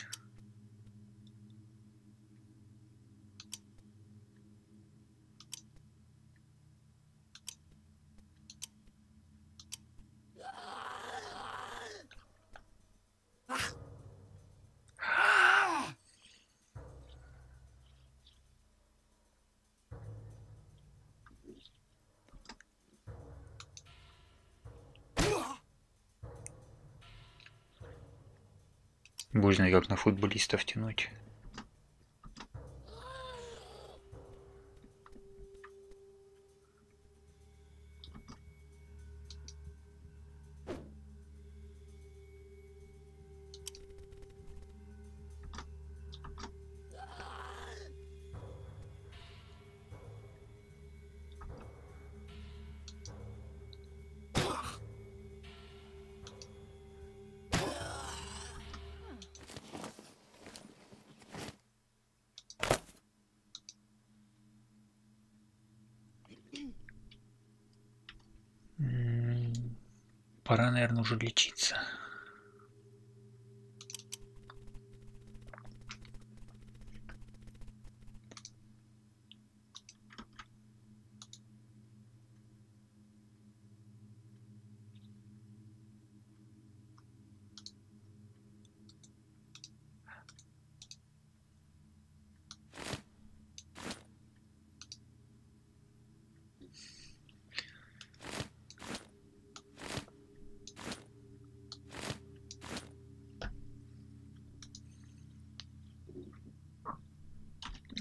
Боже мой, как на футболистов тянуть. пора, наверное, уже лечиться.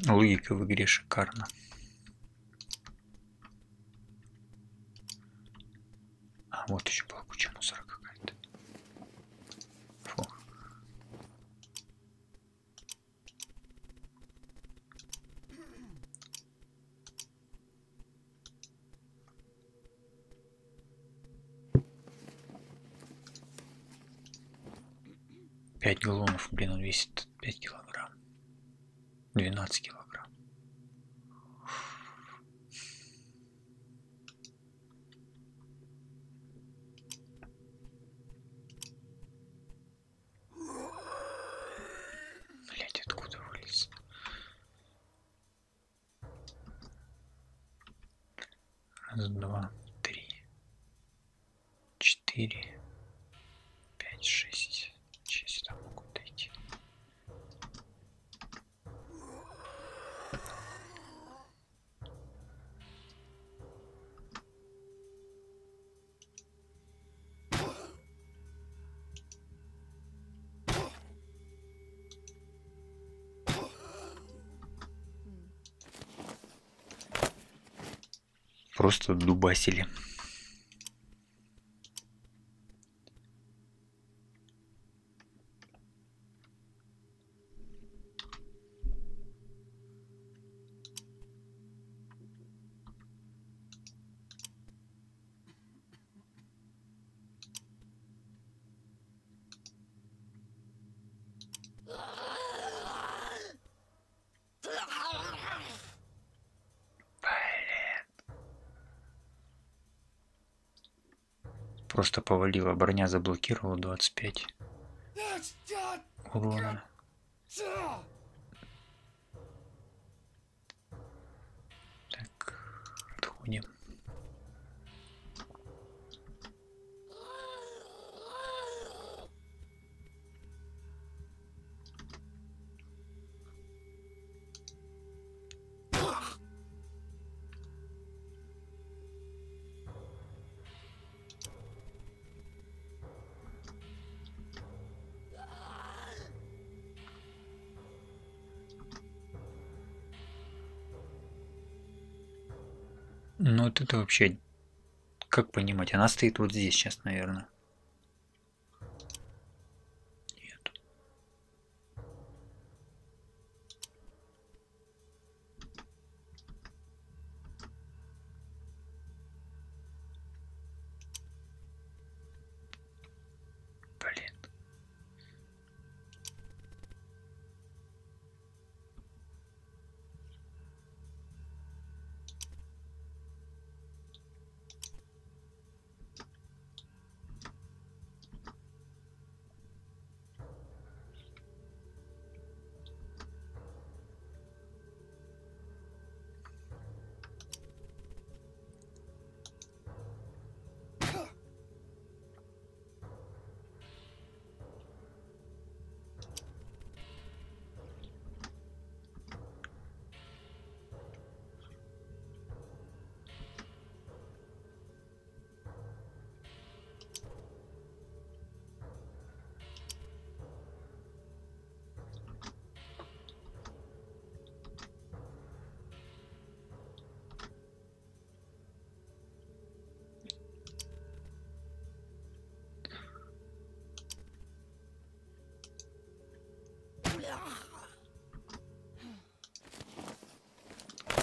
Логика в игре шикарна. А вот еще была куча мусора какая-то. Фу. Пять галлонов, блин, он весит пять килограмм. Двенадцать килограмм. Просто дубасили. Просто повалила, броня заблокировала двадцать пять урона. Так, отходим. Ну вот это вообще, как понимать, она стоит вот здесь сейчас, наверное. Нет. Блин.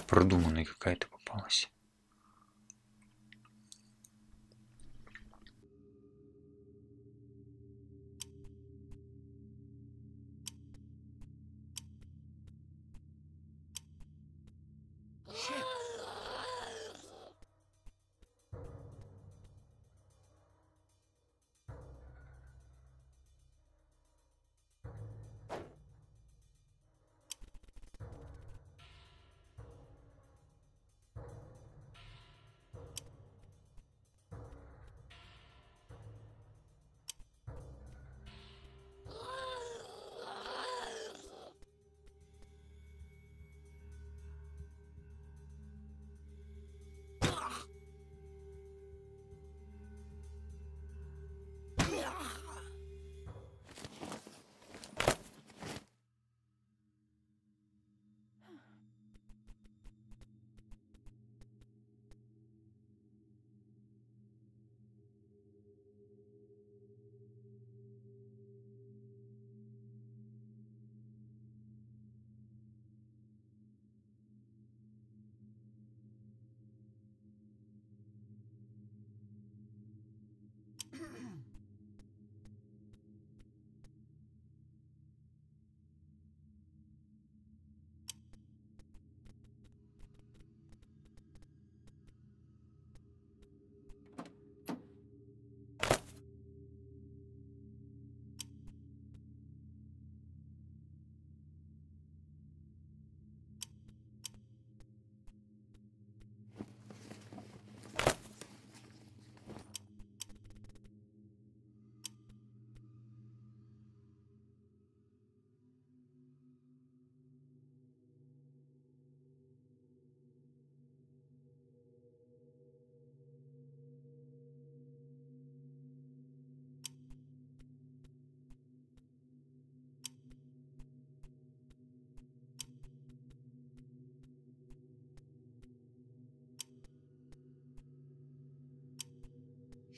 Продуманная какая-то попалась.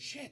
Shit.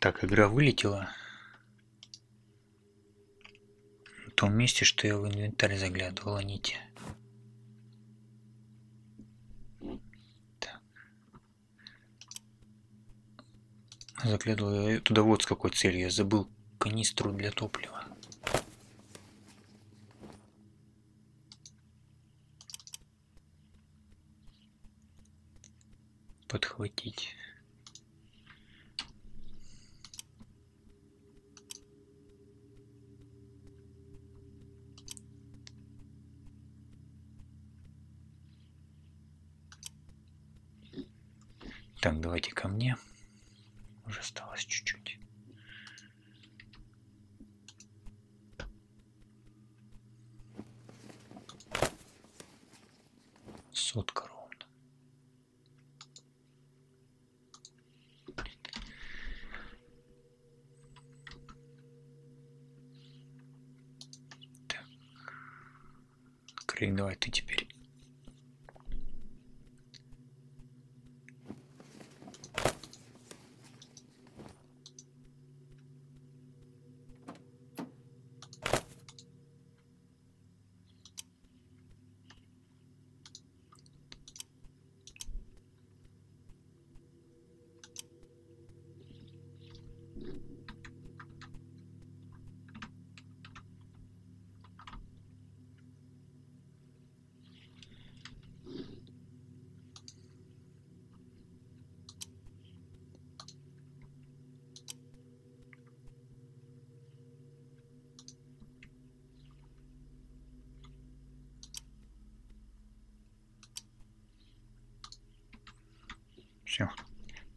Так, игра вылетела в том месте, что я в инвентарь заглядывал, Аните. Так. Заглядывал я туда вот с какой целью. Я забыл канистру для топлива. Подхватить. Так, давайте ко мне. Уже осталось чуть-чуть. Сотка ровно. Так. Крейг, давай ты теперь.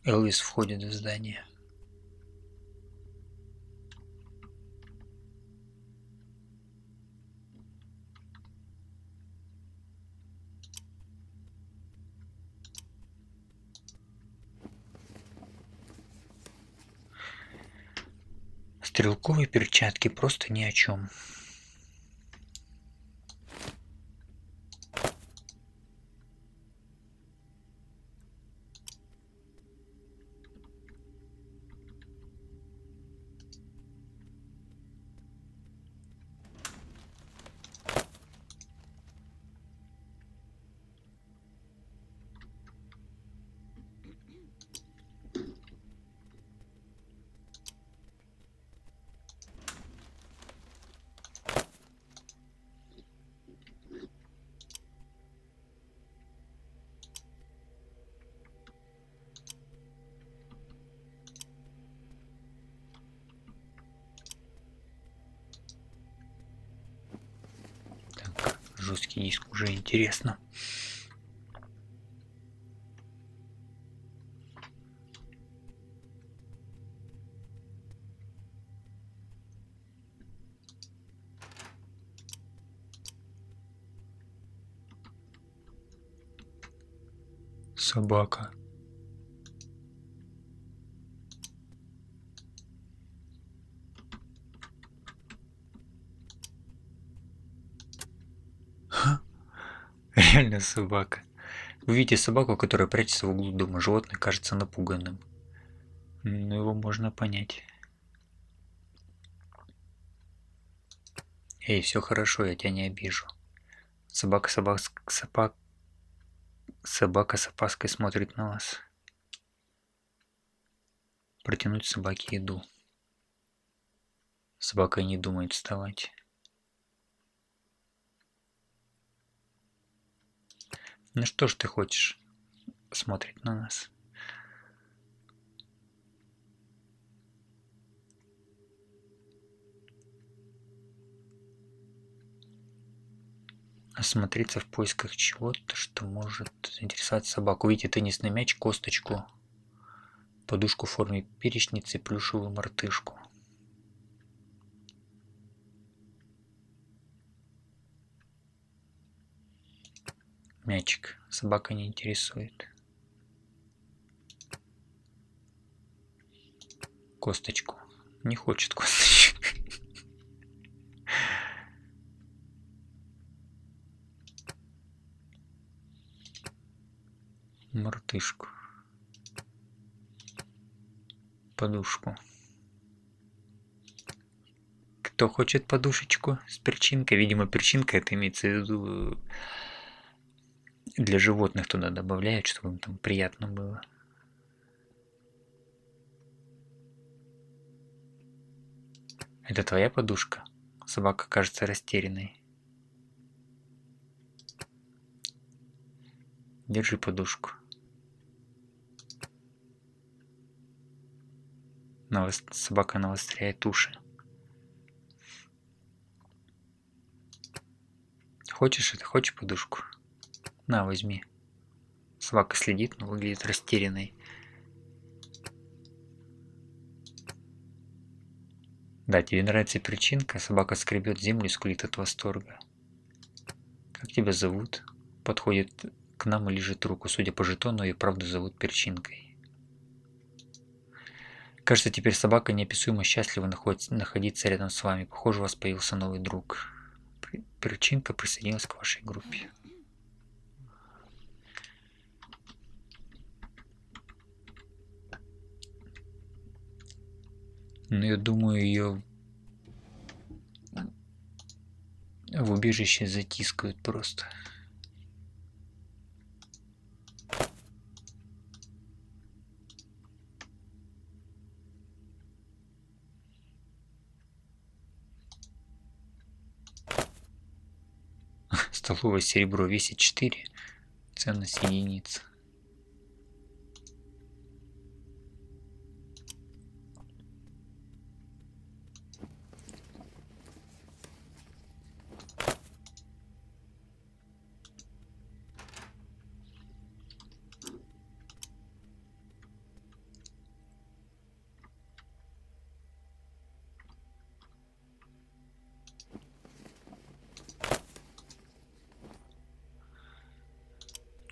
Элвис входит в здание. Стрелковые перчатки просто ни о чем. жесткий диск, уже интересно. Собака. Ха. Реально собака. Вы видите собаку, которая прячется в углу дома. Животное кажется напуганным. Но его можно понять. Эй, все хорошо, я тебя не обижу. Собака, собака, собака. Собака с опаской смотрит на вас. Протянуть собаке еду. Собака не думает вставать. Ну что ж ты хочешь? Смотрит на нас. Осмотреться в поисках чего-то, что может заинтересовать собаку. Видите, теннисный мяч, косточку, подушку в форме перечницы, плюшевую мартышку. Мячик. Собака не интересует. Косточку. Не хочет косточку. Мартышку. Подушку. Кто хочет подушечку с перчинкой? Видимо, перчинка это имеется в виду для животных, туда добавляют, чтобы им там приятно было. Это твоя подушка? Собака кажется растерянной. Держи подушку. Навост... Собака навостряет уши. Хочешь это? Хочешь подушку? На, возьми. Собака следит, но выглядит растерянной. Да, тебе нравится перчинка. Собака скребет землю и скулит от восторга. Как тебя зовут? Подходит к нам и лежит руку. Судя по жетону, ее правду зовут Перчинкой. Кажется, теперь собака неописуемо счастлива находится, находиться рядом с вами. Похоже, у вас появился новый друг. Перчинка присоединилась к вашей группе. Ну, я думаю, ее в убежище затискают просто. Столовое серебро весит четыре, ценность единиц.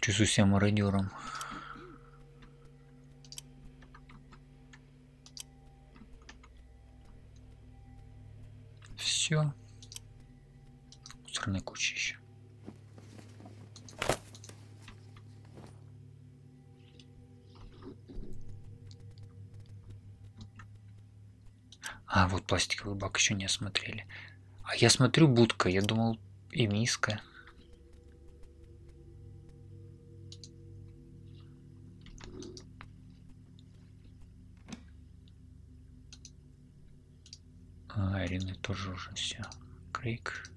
Чувствую себя мародером. Все. Мусорная куча еще. А, вот пластиковый бак еще не осмотрели. А я смотрю, будка. Я думал, и миска. А, Рене тоже уже все. Крейг.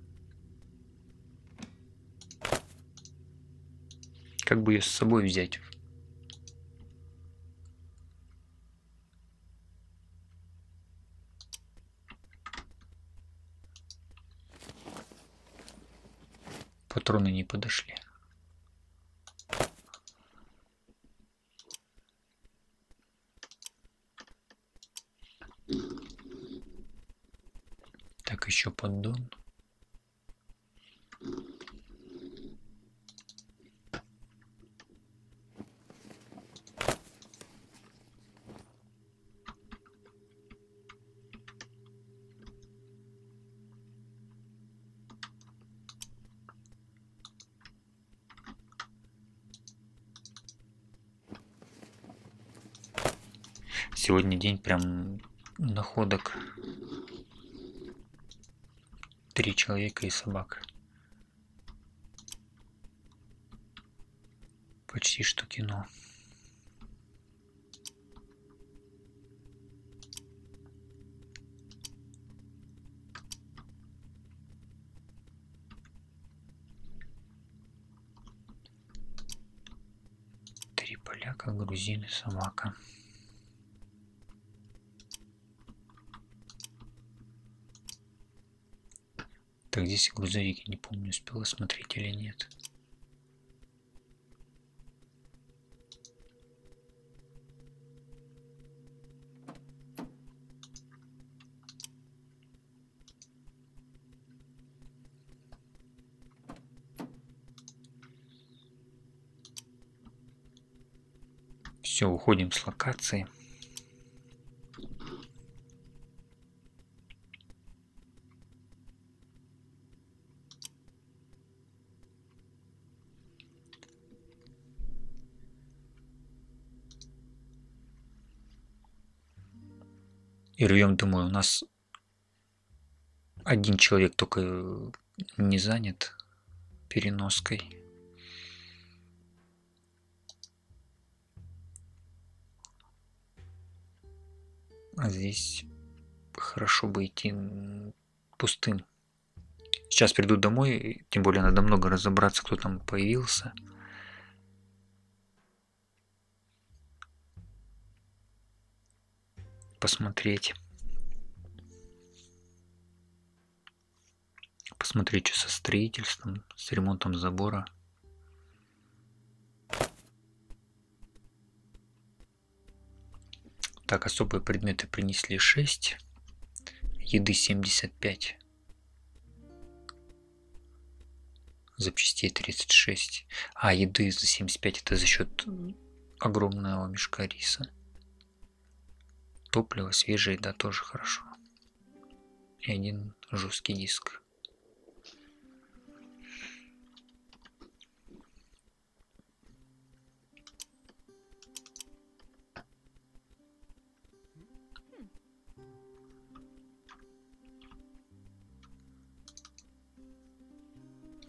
Как бы ее с собой взять? патроны не подошли. Так, еще поддон. Сегодня день прям находок. Три человека и собак. Почти что кино. Три поляка, грузин и собака. Так, здесь грузовик, не помню, успела смотреть или нет. Все, уходим с локации. И рвем, думаю, у нас один человек только не занят переноской. А здесь хорошо бы идти пустым. Сейчас приду домой, тем более надо много разобраться, кто там появился. Посмотреть. Посмотреть, что со строительством, с ремонтом забора. Так, особые предметы принесли шесть. Еды семьдесят пять. Запчастей тридцать шесть. А, еды за семьдесят пять это за счет огромного мешка риса. Топливо свежее, да, тоже хорошо. И один жесткий диск.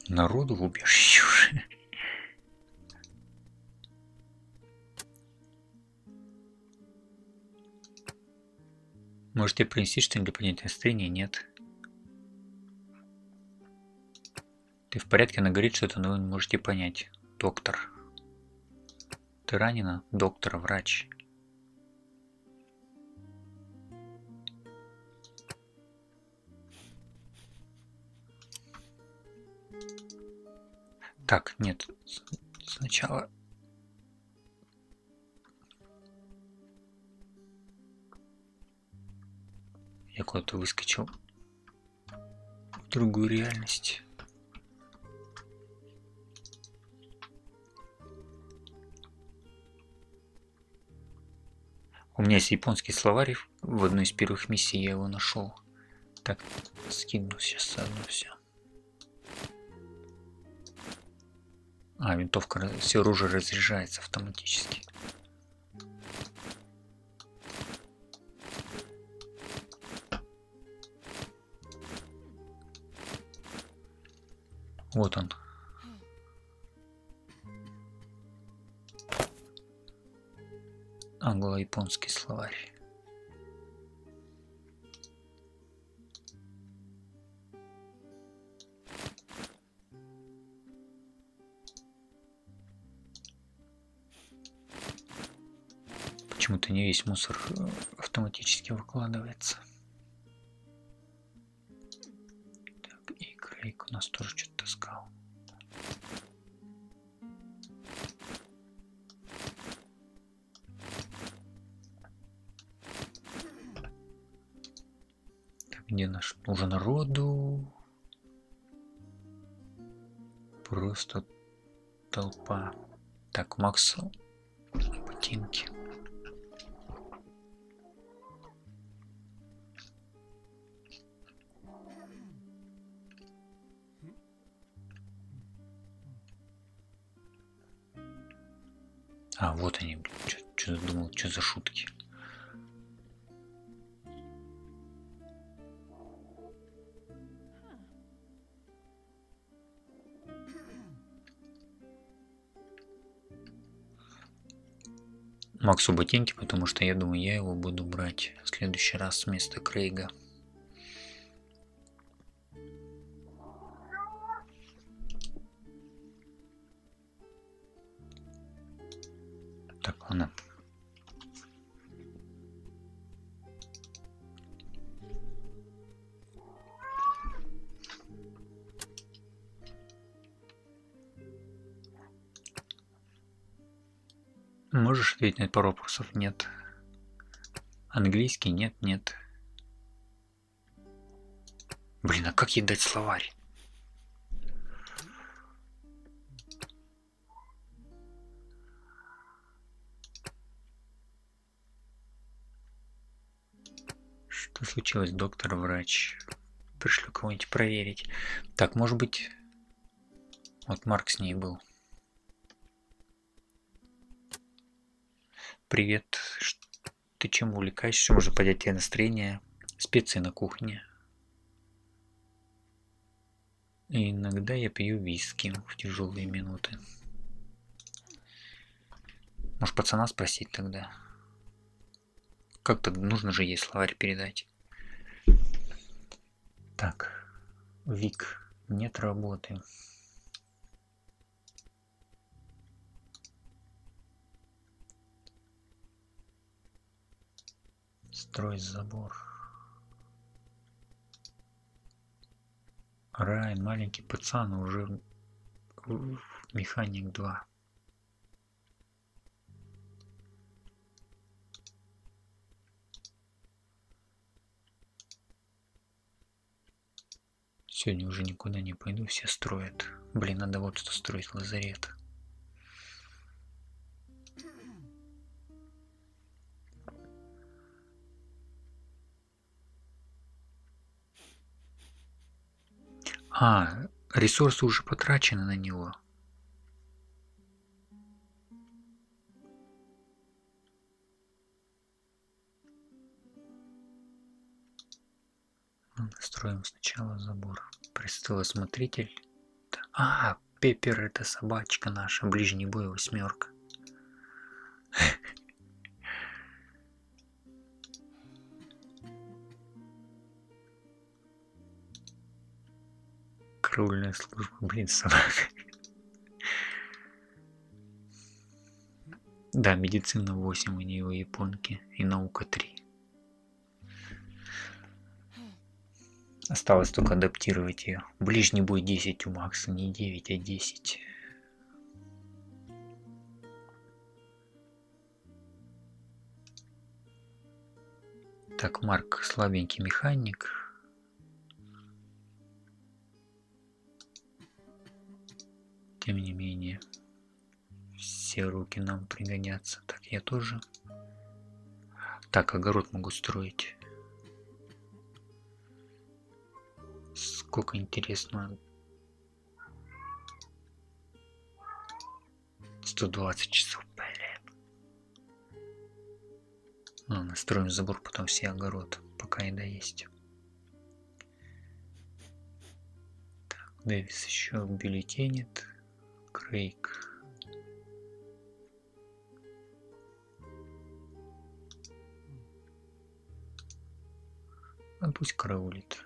Народу в убежище уже. Можете принести что-нибудь для поднятия настроения? Нет. Ты в порядке? Она говорит что-то, но вы не можете понять. Доктор. Ты ранена? Доктор, врач. Так, нет. Сначала... Я куда-то выскочил в другую реальность. У меня есть японский словарь в одной из первых миссий, я его нашел. Так, скину сейчас одно все. А, винтовка, все оружие разряжается автоматически. Вот он. Англо-японский словарь. Почему-то не весь мусор автоматически выкладывается. Так, и Крейг у нас тоже что-то таскал. Мне наш нужен народу. Просто толпа. Так, Макс. Ботинки. А, вот они. Что-то думал, что за шутки. Максу ботинки, потому что я думаю, я его буду брать в следующий раз вместо Крейга. Так, ладно. Можешь ответить на пару вопросов? Нет. Английский? Нет, нет. Блин, а как ей дать словарь? Что случилось, доктор, врач? Пришлю кого-нибудь проверить. Так, может быть... Вот Марк с ней был. Привет, ты чем увлекаешься? Можно поднять тебе настроение. Специи на кухне. И иногда я пью виски в тяжелые минуты. Может, пацана спросить тогда? Как-то нужно же ей словарь передать. Так, Вик, нет работы. Строй забор. Рай, маленький пацан, уже механик два. Сегодня уже никуда не пойду, все строят. Блин, надо вот что строить, лазарет. А, ресурсы уже потрачены на него. Строим сначала забор. Пристыл смотритель. А, Пеппер, это собачка наша. Ближний бой, восьмерка. Караульная служба, блин, собака. Да, медицина восемь у нее, японки, и наука три. Осталось только адаптировать ее. Ближний бой десять у Макса, не девять, а десять. Так, Марк слабенький механик. Тем не менее, все руки нам пригодятся. Так, я тоже. Так, огород могу строить. Сколько интересно. сто двадцать часов, блин. Ладно, строим забор, потом все огород. Пока еда есть. Так, Дэвис еще бюллетенит. Крейг. А пусть караулит.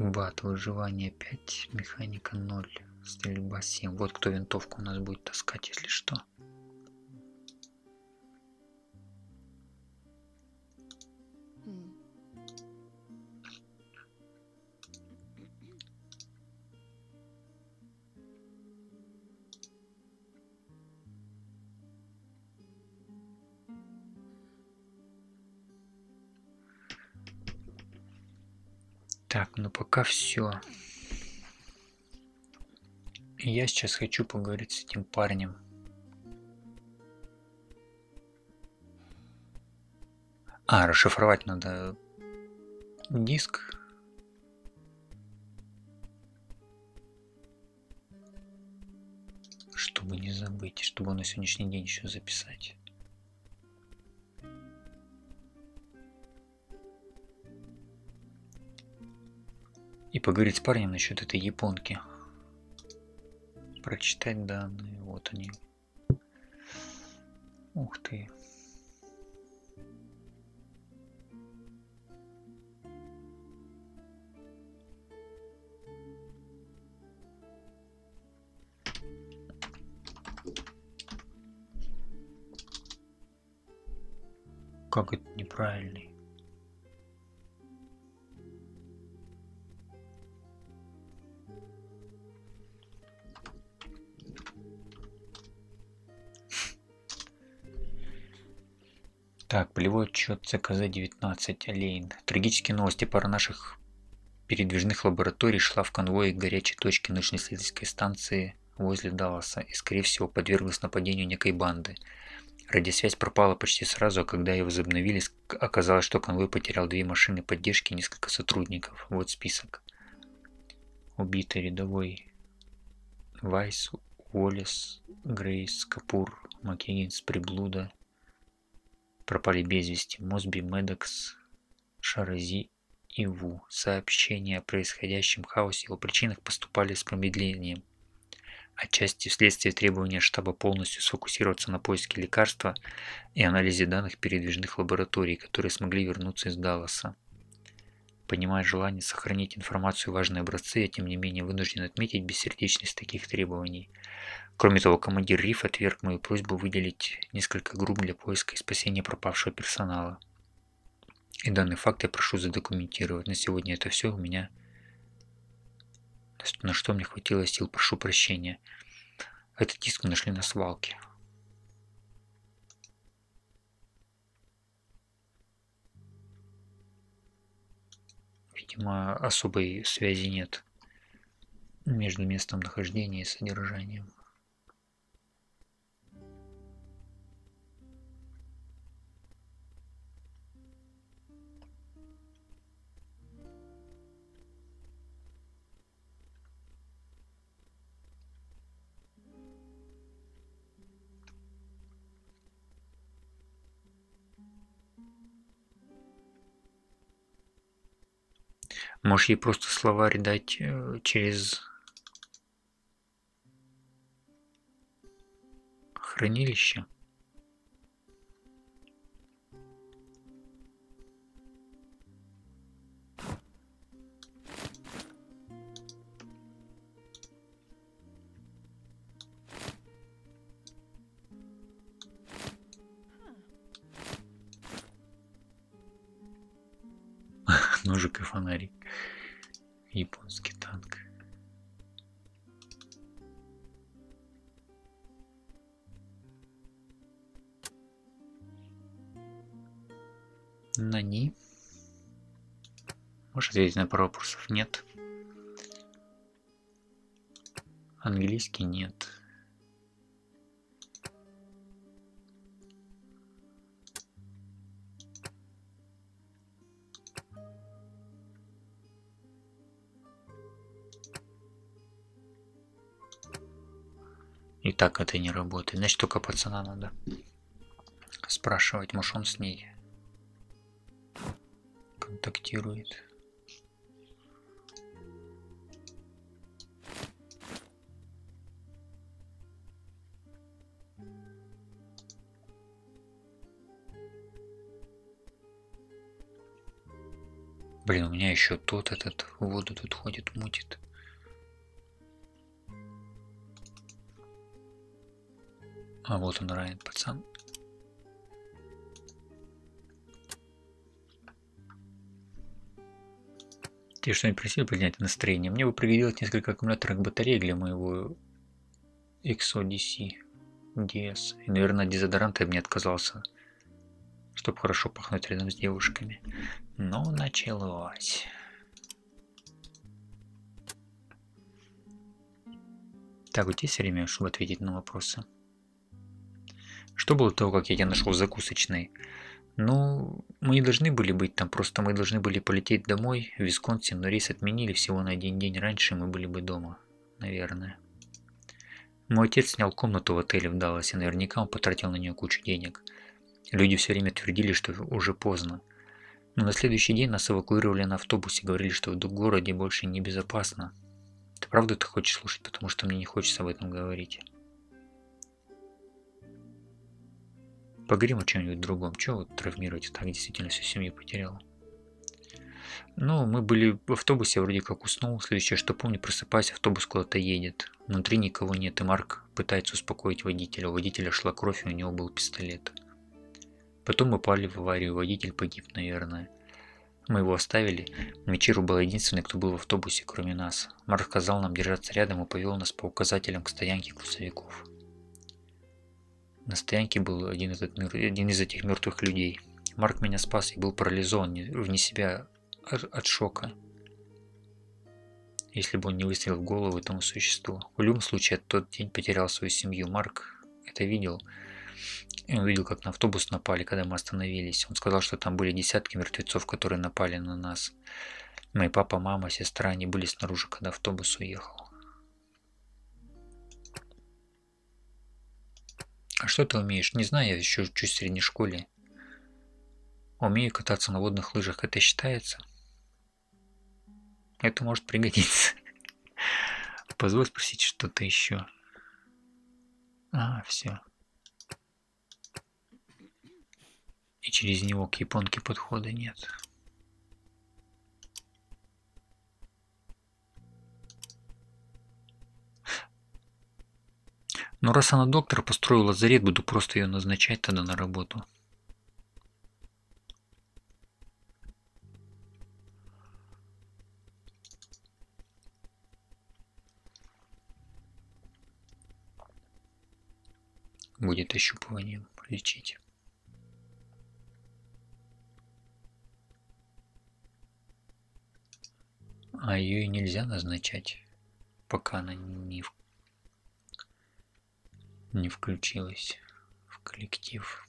Бат, выживание пять, механика ноль, стрельба семь. Вот кто винтовку у нас будет таскать, если что. Так, ну пока все. Я сейчас хочу поговорить с этим парнем. А, расшифровать надо диск. Чтобы не забыть, чтобы на сегодняшний день еще записать. И поговорить с парнем насчет этой японки. Прочитать данные. Вот они. Ух ты. Как это неправильный? Так, полевой отчет Ц К З девятнадцать, Олейн. Трагические новости. Пара наших передвижных лабораторий шла в конвое к горячей точке научно-исследовательской станции возле Далласа и, скорее всего, подверглась нападению некой банды. Радиосвязь пропала почти сразу, а когда ее возобновили, оказалось, что конвой потерял две машины поддержки и несколько сотрудников. Вот список. Убитый рядовой Вайс, Уоллес, Грейс, Капур, Маккиннис, Приблуда. Пропали без вести Мосби, Мэддокс, Шарази и Ву. Сообщения о происходящем хаосе и его причинах поступали с промедлением. Отчасти вследствие требования штаба полностью сфокусироваться на поиске лекарства и анализе данных передвижных лабораторий, которые смогли вернуться из Далласа. Понимая желание сохранить информацию и важные образцы, я тем не менее вынужден отметить бессердечность таких требований. Кроме того, командир Риф отверг мою просьбу выделить несколько групп для поиска и спасения пропавшего персонала. И данный факт я прошу задокументировать. На сегодня это все у меня, на что мне хватило сил. Прошу прощения. Этот диск мы нашли на свалке. Видимо, особой связи нет между местом нахождения и содержанием. Можешь ей просто словарь дать через хранилище. Ножик и фонарик. Японский танк. Нани. Можешь ответить на пару вопросов? Нет. Английский нет. И так это не работает. Значит, только пацана надо спрашивать. Может, он с ней контактирует. Блин, у меня еще тот этот в воду тут ходит, мутит. А вот он, ранен пацан. Тебе что-нибудь просили поднять настроение? Мне бы пригодилось несколько аккумуляторных батарей для моего Икс О Ди Си Ди Эс. И, наверное, дезодорант я бы не отказался, чтобы хорошо пахнуть рядом с девушками. Но началось. Так, у тебя все время, чтобы ответить на вопросы. Что было того, как я тебя нашел в закусочной? Ну, мы не должны были быть там, просто мы должны были полететь домой в Висконсин, но рейс отменили всего на один день раньше, мы были бы дома, наверное. Мой отец снял комнату в отеле в Далласе, наверняка он потратил на нее кучу денег. Люди все время твердили, что уже поздно. Но на следующий день нас эвакуировали на автобусе, говорили, что в городе больше небезопасно. Ты правда ты хочешь слушать, потому что мне не хочется об этом говорить. Поговорим о чем-нибудь другом. Чего вот травмируете? Так, действительно, всю семью потеряла. Ну, мы были в автобусе, я вроде как уснул. Следующее, что помню, просыпаюсь, автобус куда-то едет. Внутри никого нет, и Марк пытается успокоить водителя. У водителя шла кровь, и у него был пистолет. Потом мы пали в аварию, водитель погиб, наверное. Мы его оставили. Мичиру был единственный, кто был в автобусе, кроме нас. Марк сказал нам держаться рядом и повел нас по указателям к стоянке грузовиков. На стоянке был один, этот, один из этих мертвых людей. Марк меня спас и был парализован вне себя от шока. Если бы он не выстрелил в голову этому существу. В любом случае, тот день потерял свою семью. Марк это видел. И он видел, как на автобус напали, когда мы остановились. Он сказал, что там были десятки мертвецов, которые напали на нас. Мой папа, мама, сестра, они были снаружи, когда автобус уехал. А что ты умеешь? Не знаю, я еще учусь в средней школе. Умею кататься на водных лыжах. Это считается? Это может пригодиться. Позволь спросить что-то еще. А, все. И через него к японке подхода нет. Но раз она доктора построила лазарет, буду просто ее назначать тогда на работу. Будет ощупыванием лечить. А ее и нельзя назначать, пока она не, в... не включилась в коллектив.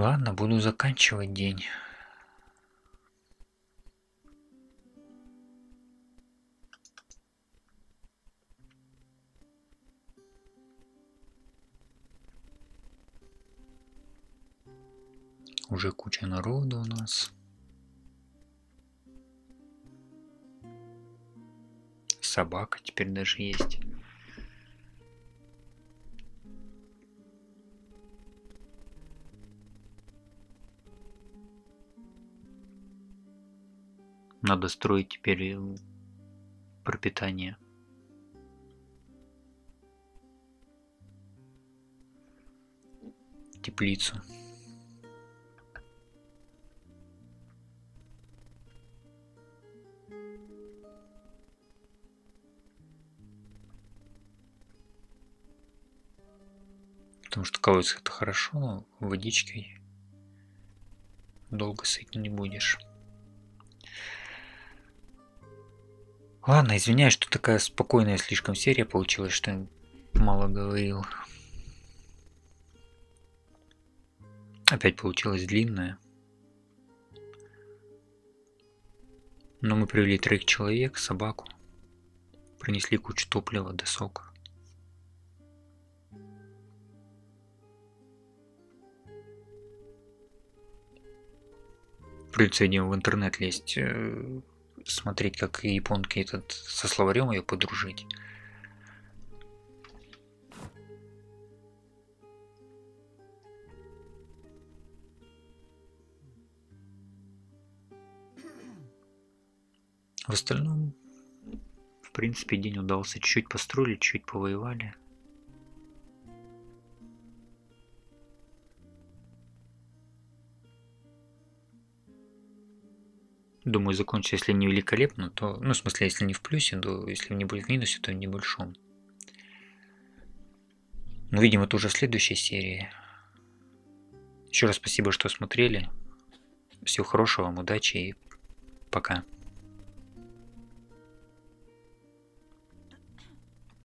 Ладно, буду заканчивать день. Уже куча народу у нас. Собака теперь даже есть. Надо строить теперь пропитание. Теплицу. Потому что колодец это хорошо, но водичкой долго сыть не будешь. Ладно, извиняюсь, что такая спокойная слишком серия получилась, что я мало говорил. Опять получилась длинная. Но мы привели троих человек, собаку. Принесли кучу топлива, досок. Придется, видимо, в интернет лезть. Смотреть, как японки этот со словарем ее подружить. В остальном, в принципе, день удался. Чуть-чуть построили, чуть повоевали. думаю, закончу, если не великолепно, то, ну, в смысле, если не в плюсе, то если не будет в минусе, то в небольшом. Мы видим это уже в следующей серии. Еще раз спасибо, что смотрели. Всего хорошего вам, удачи и пока.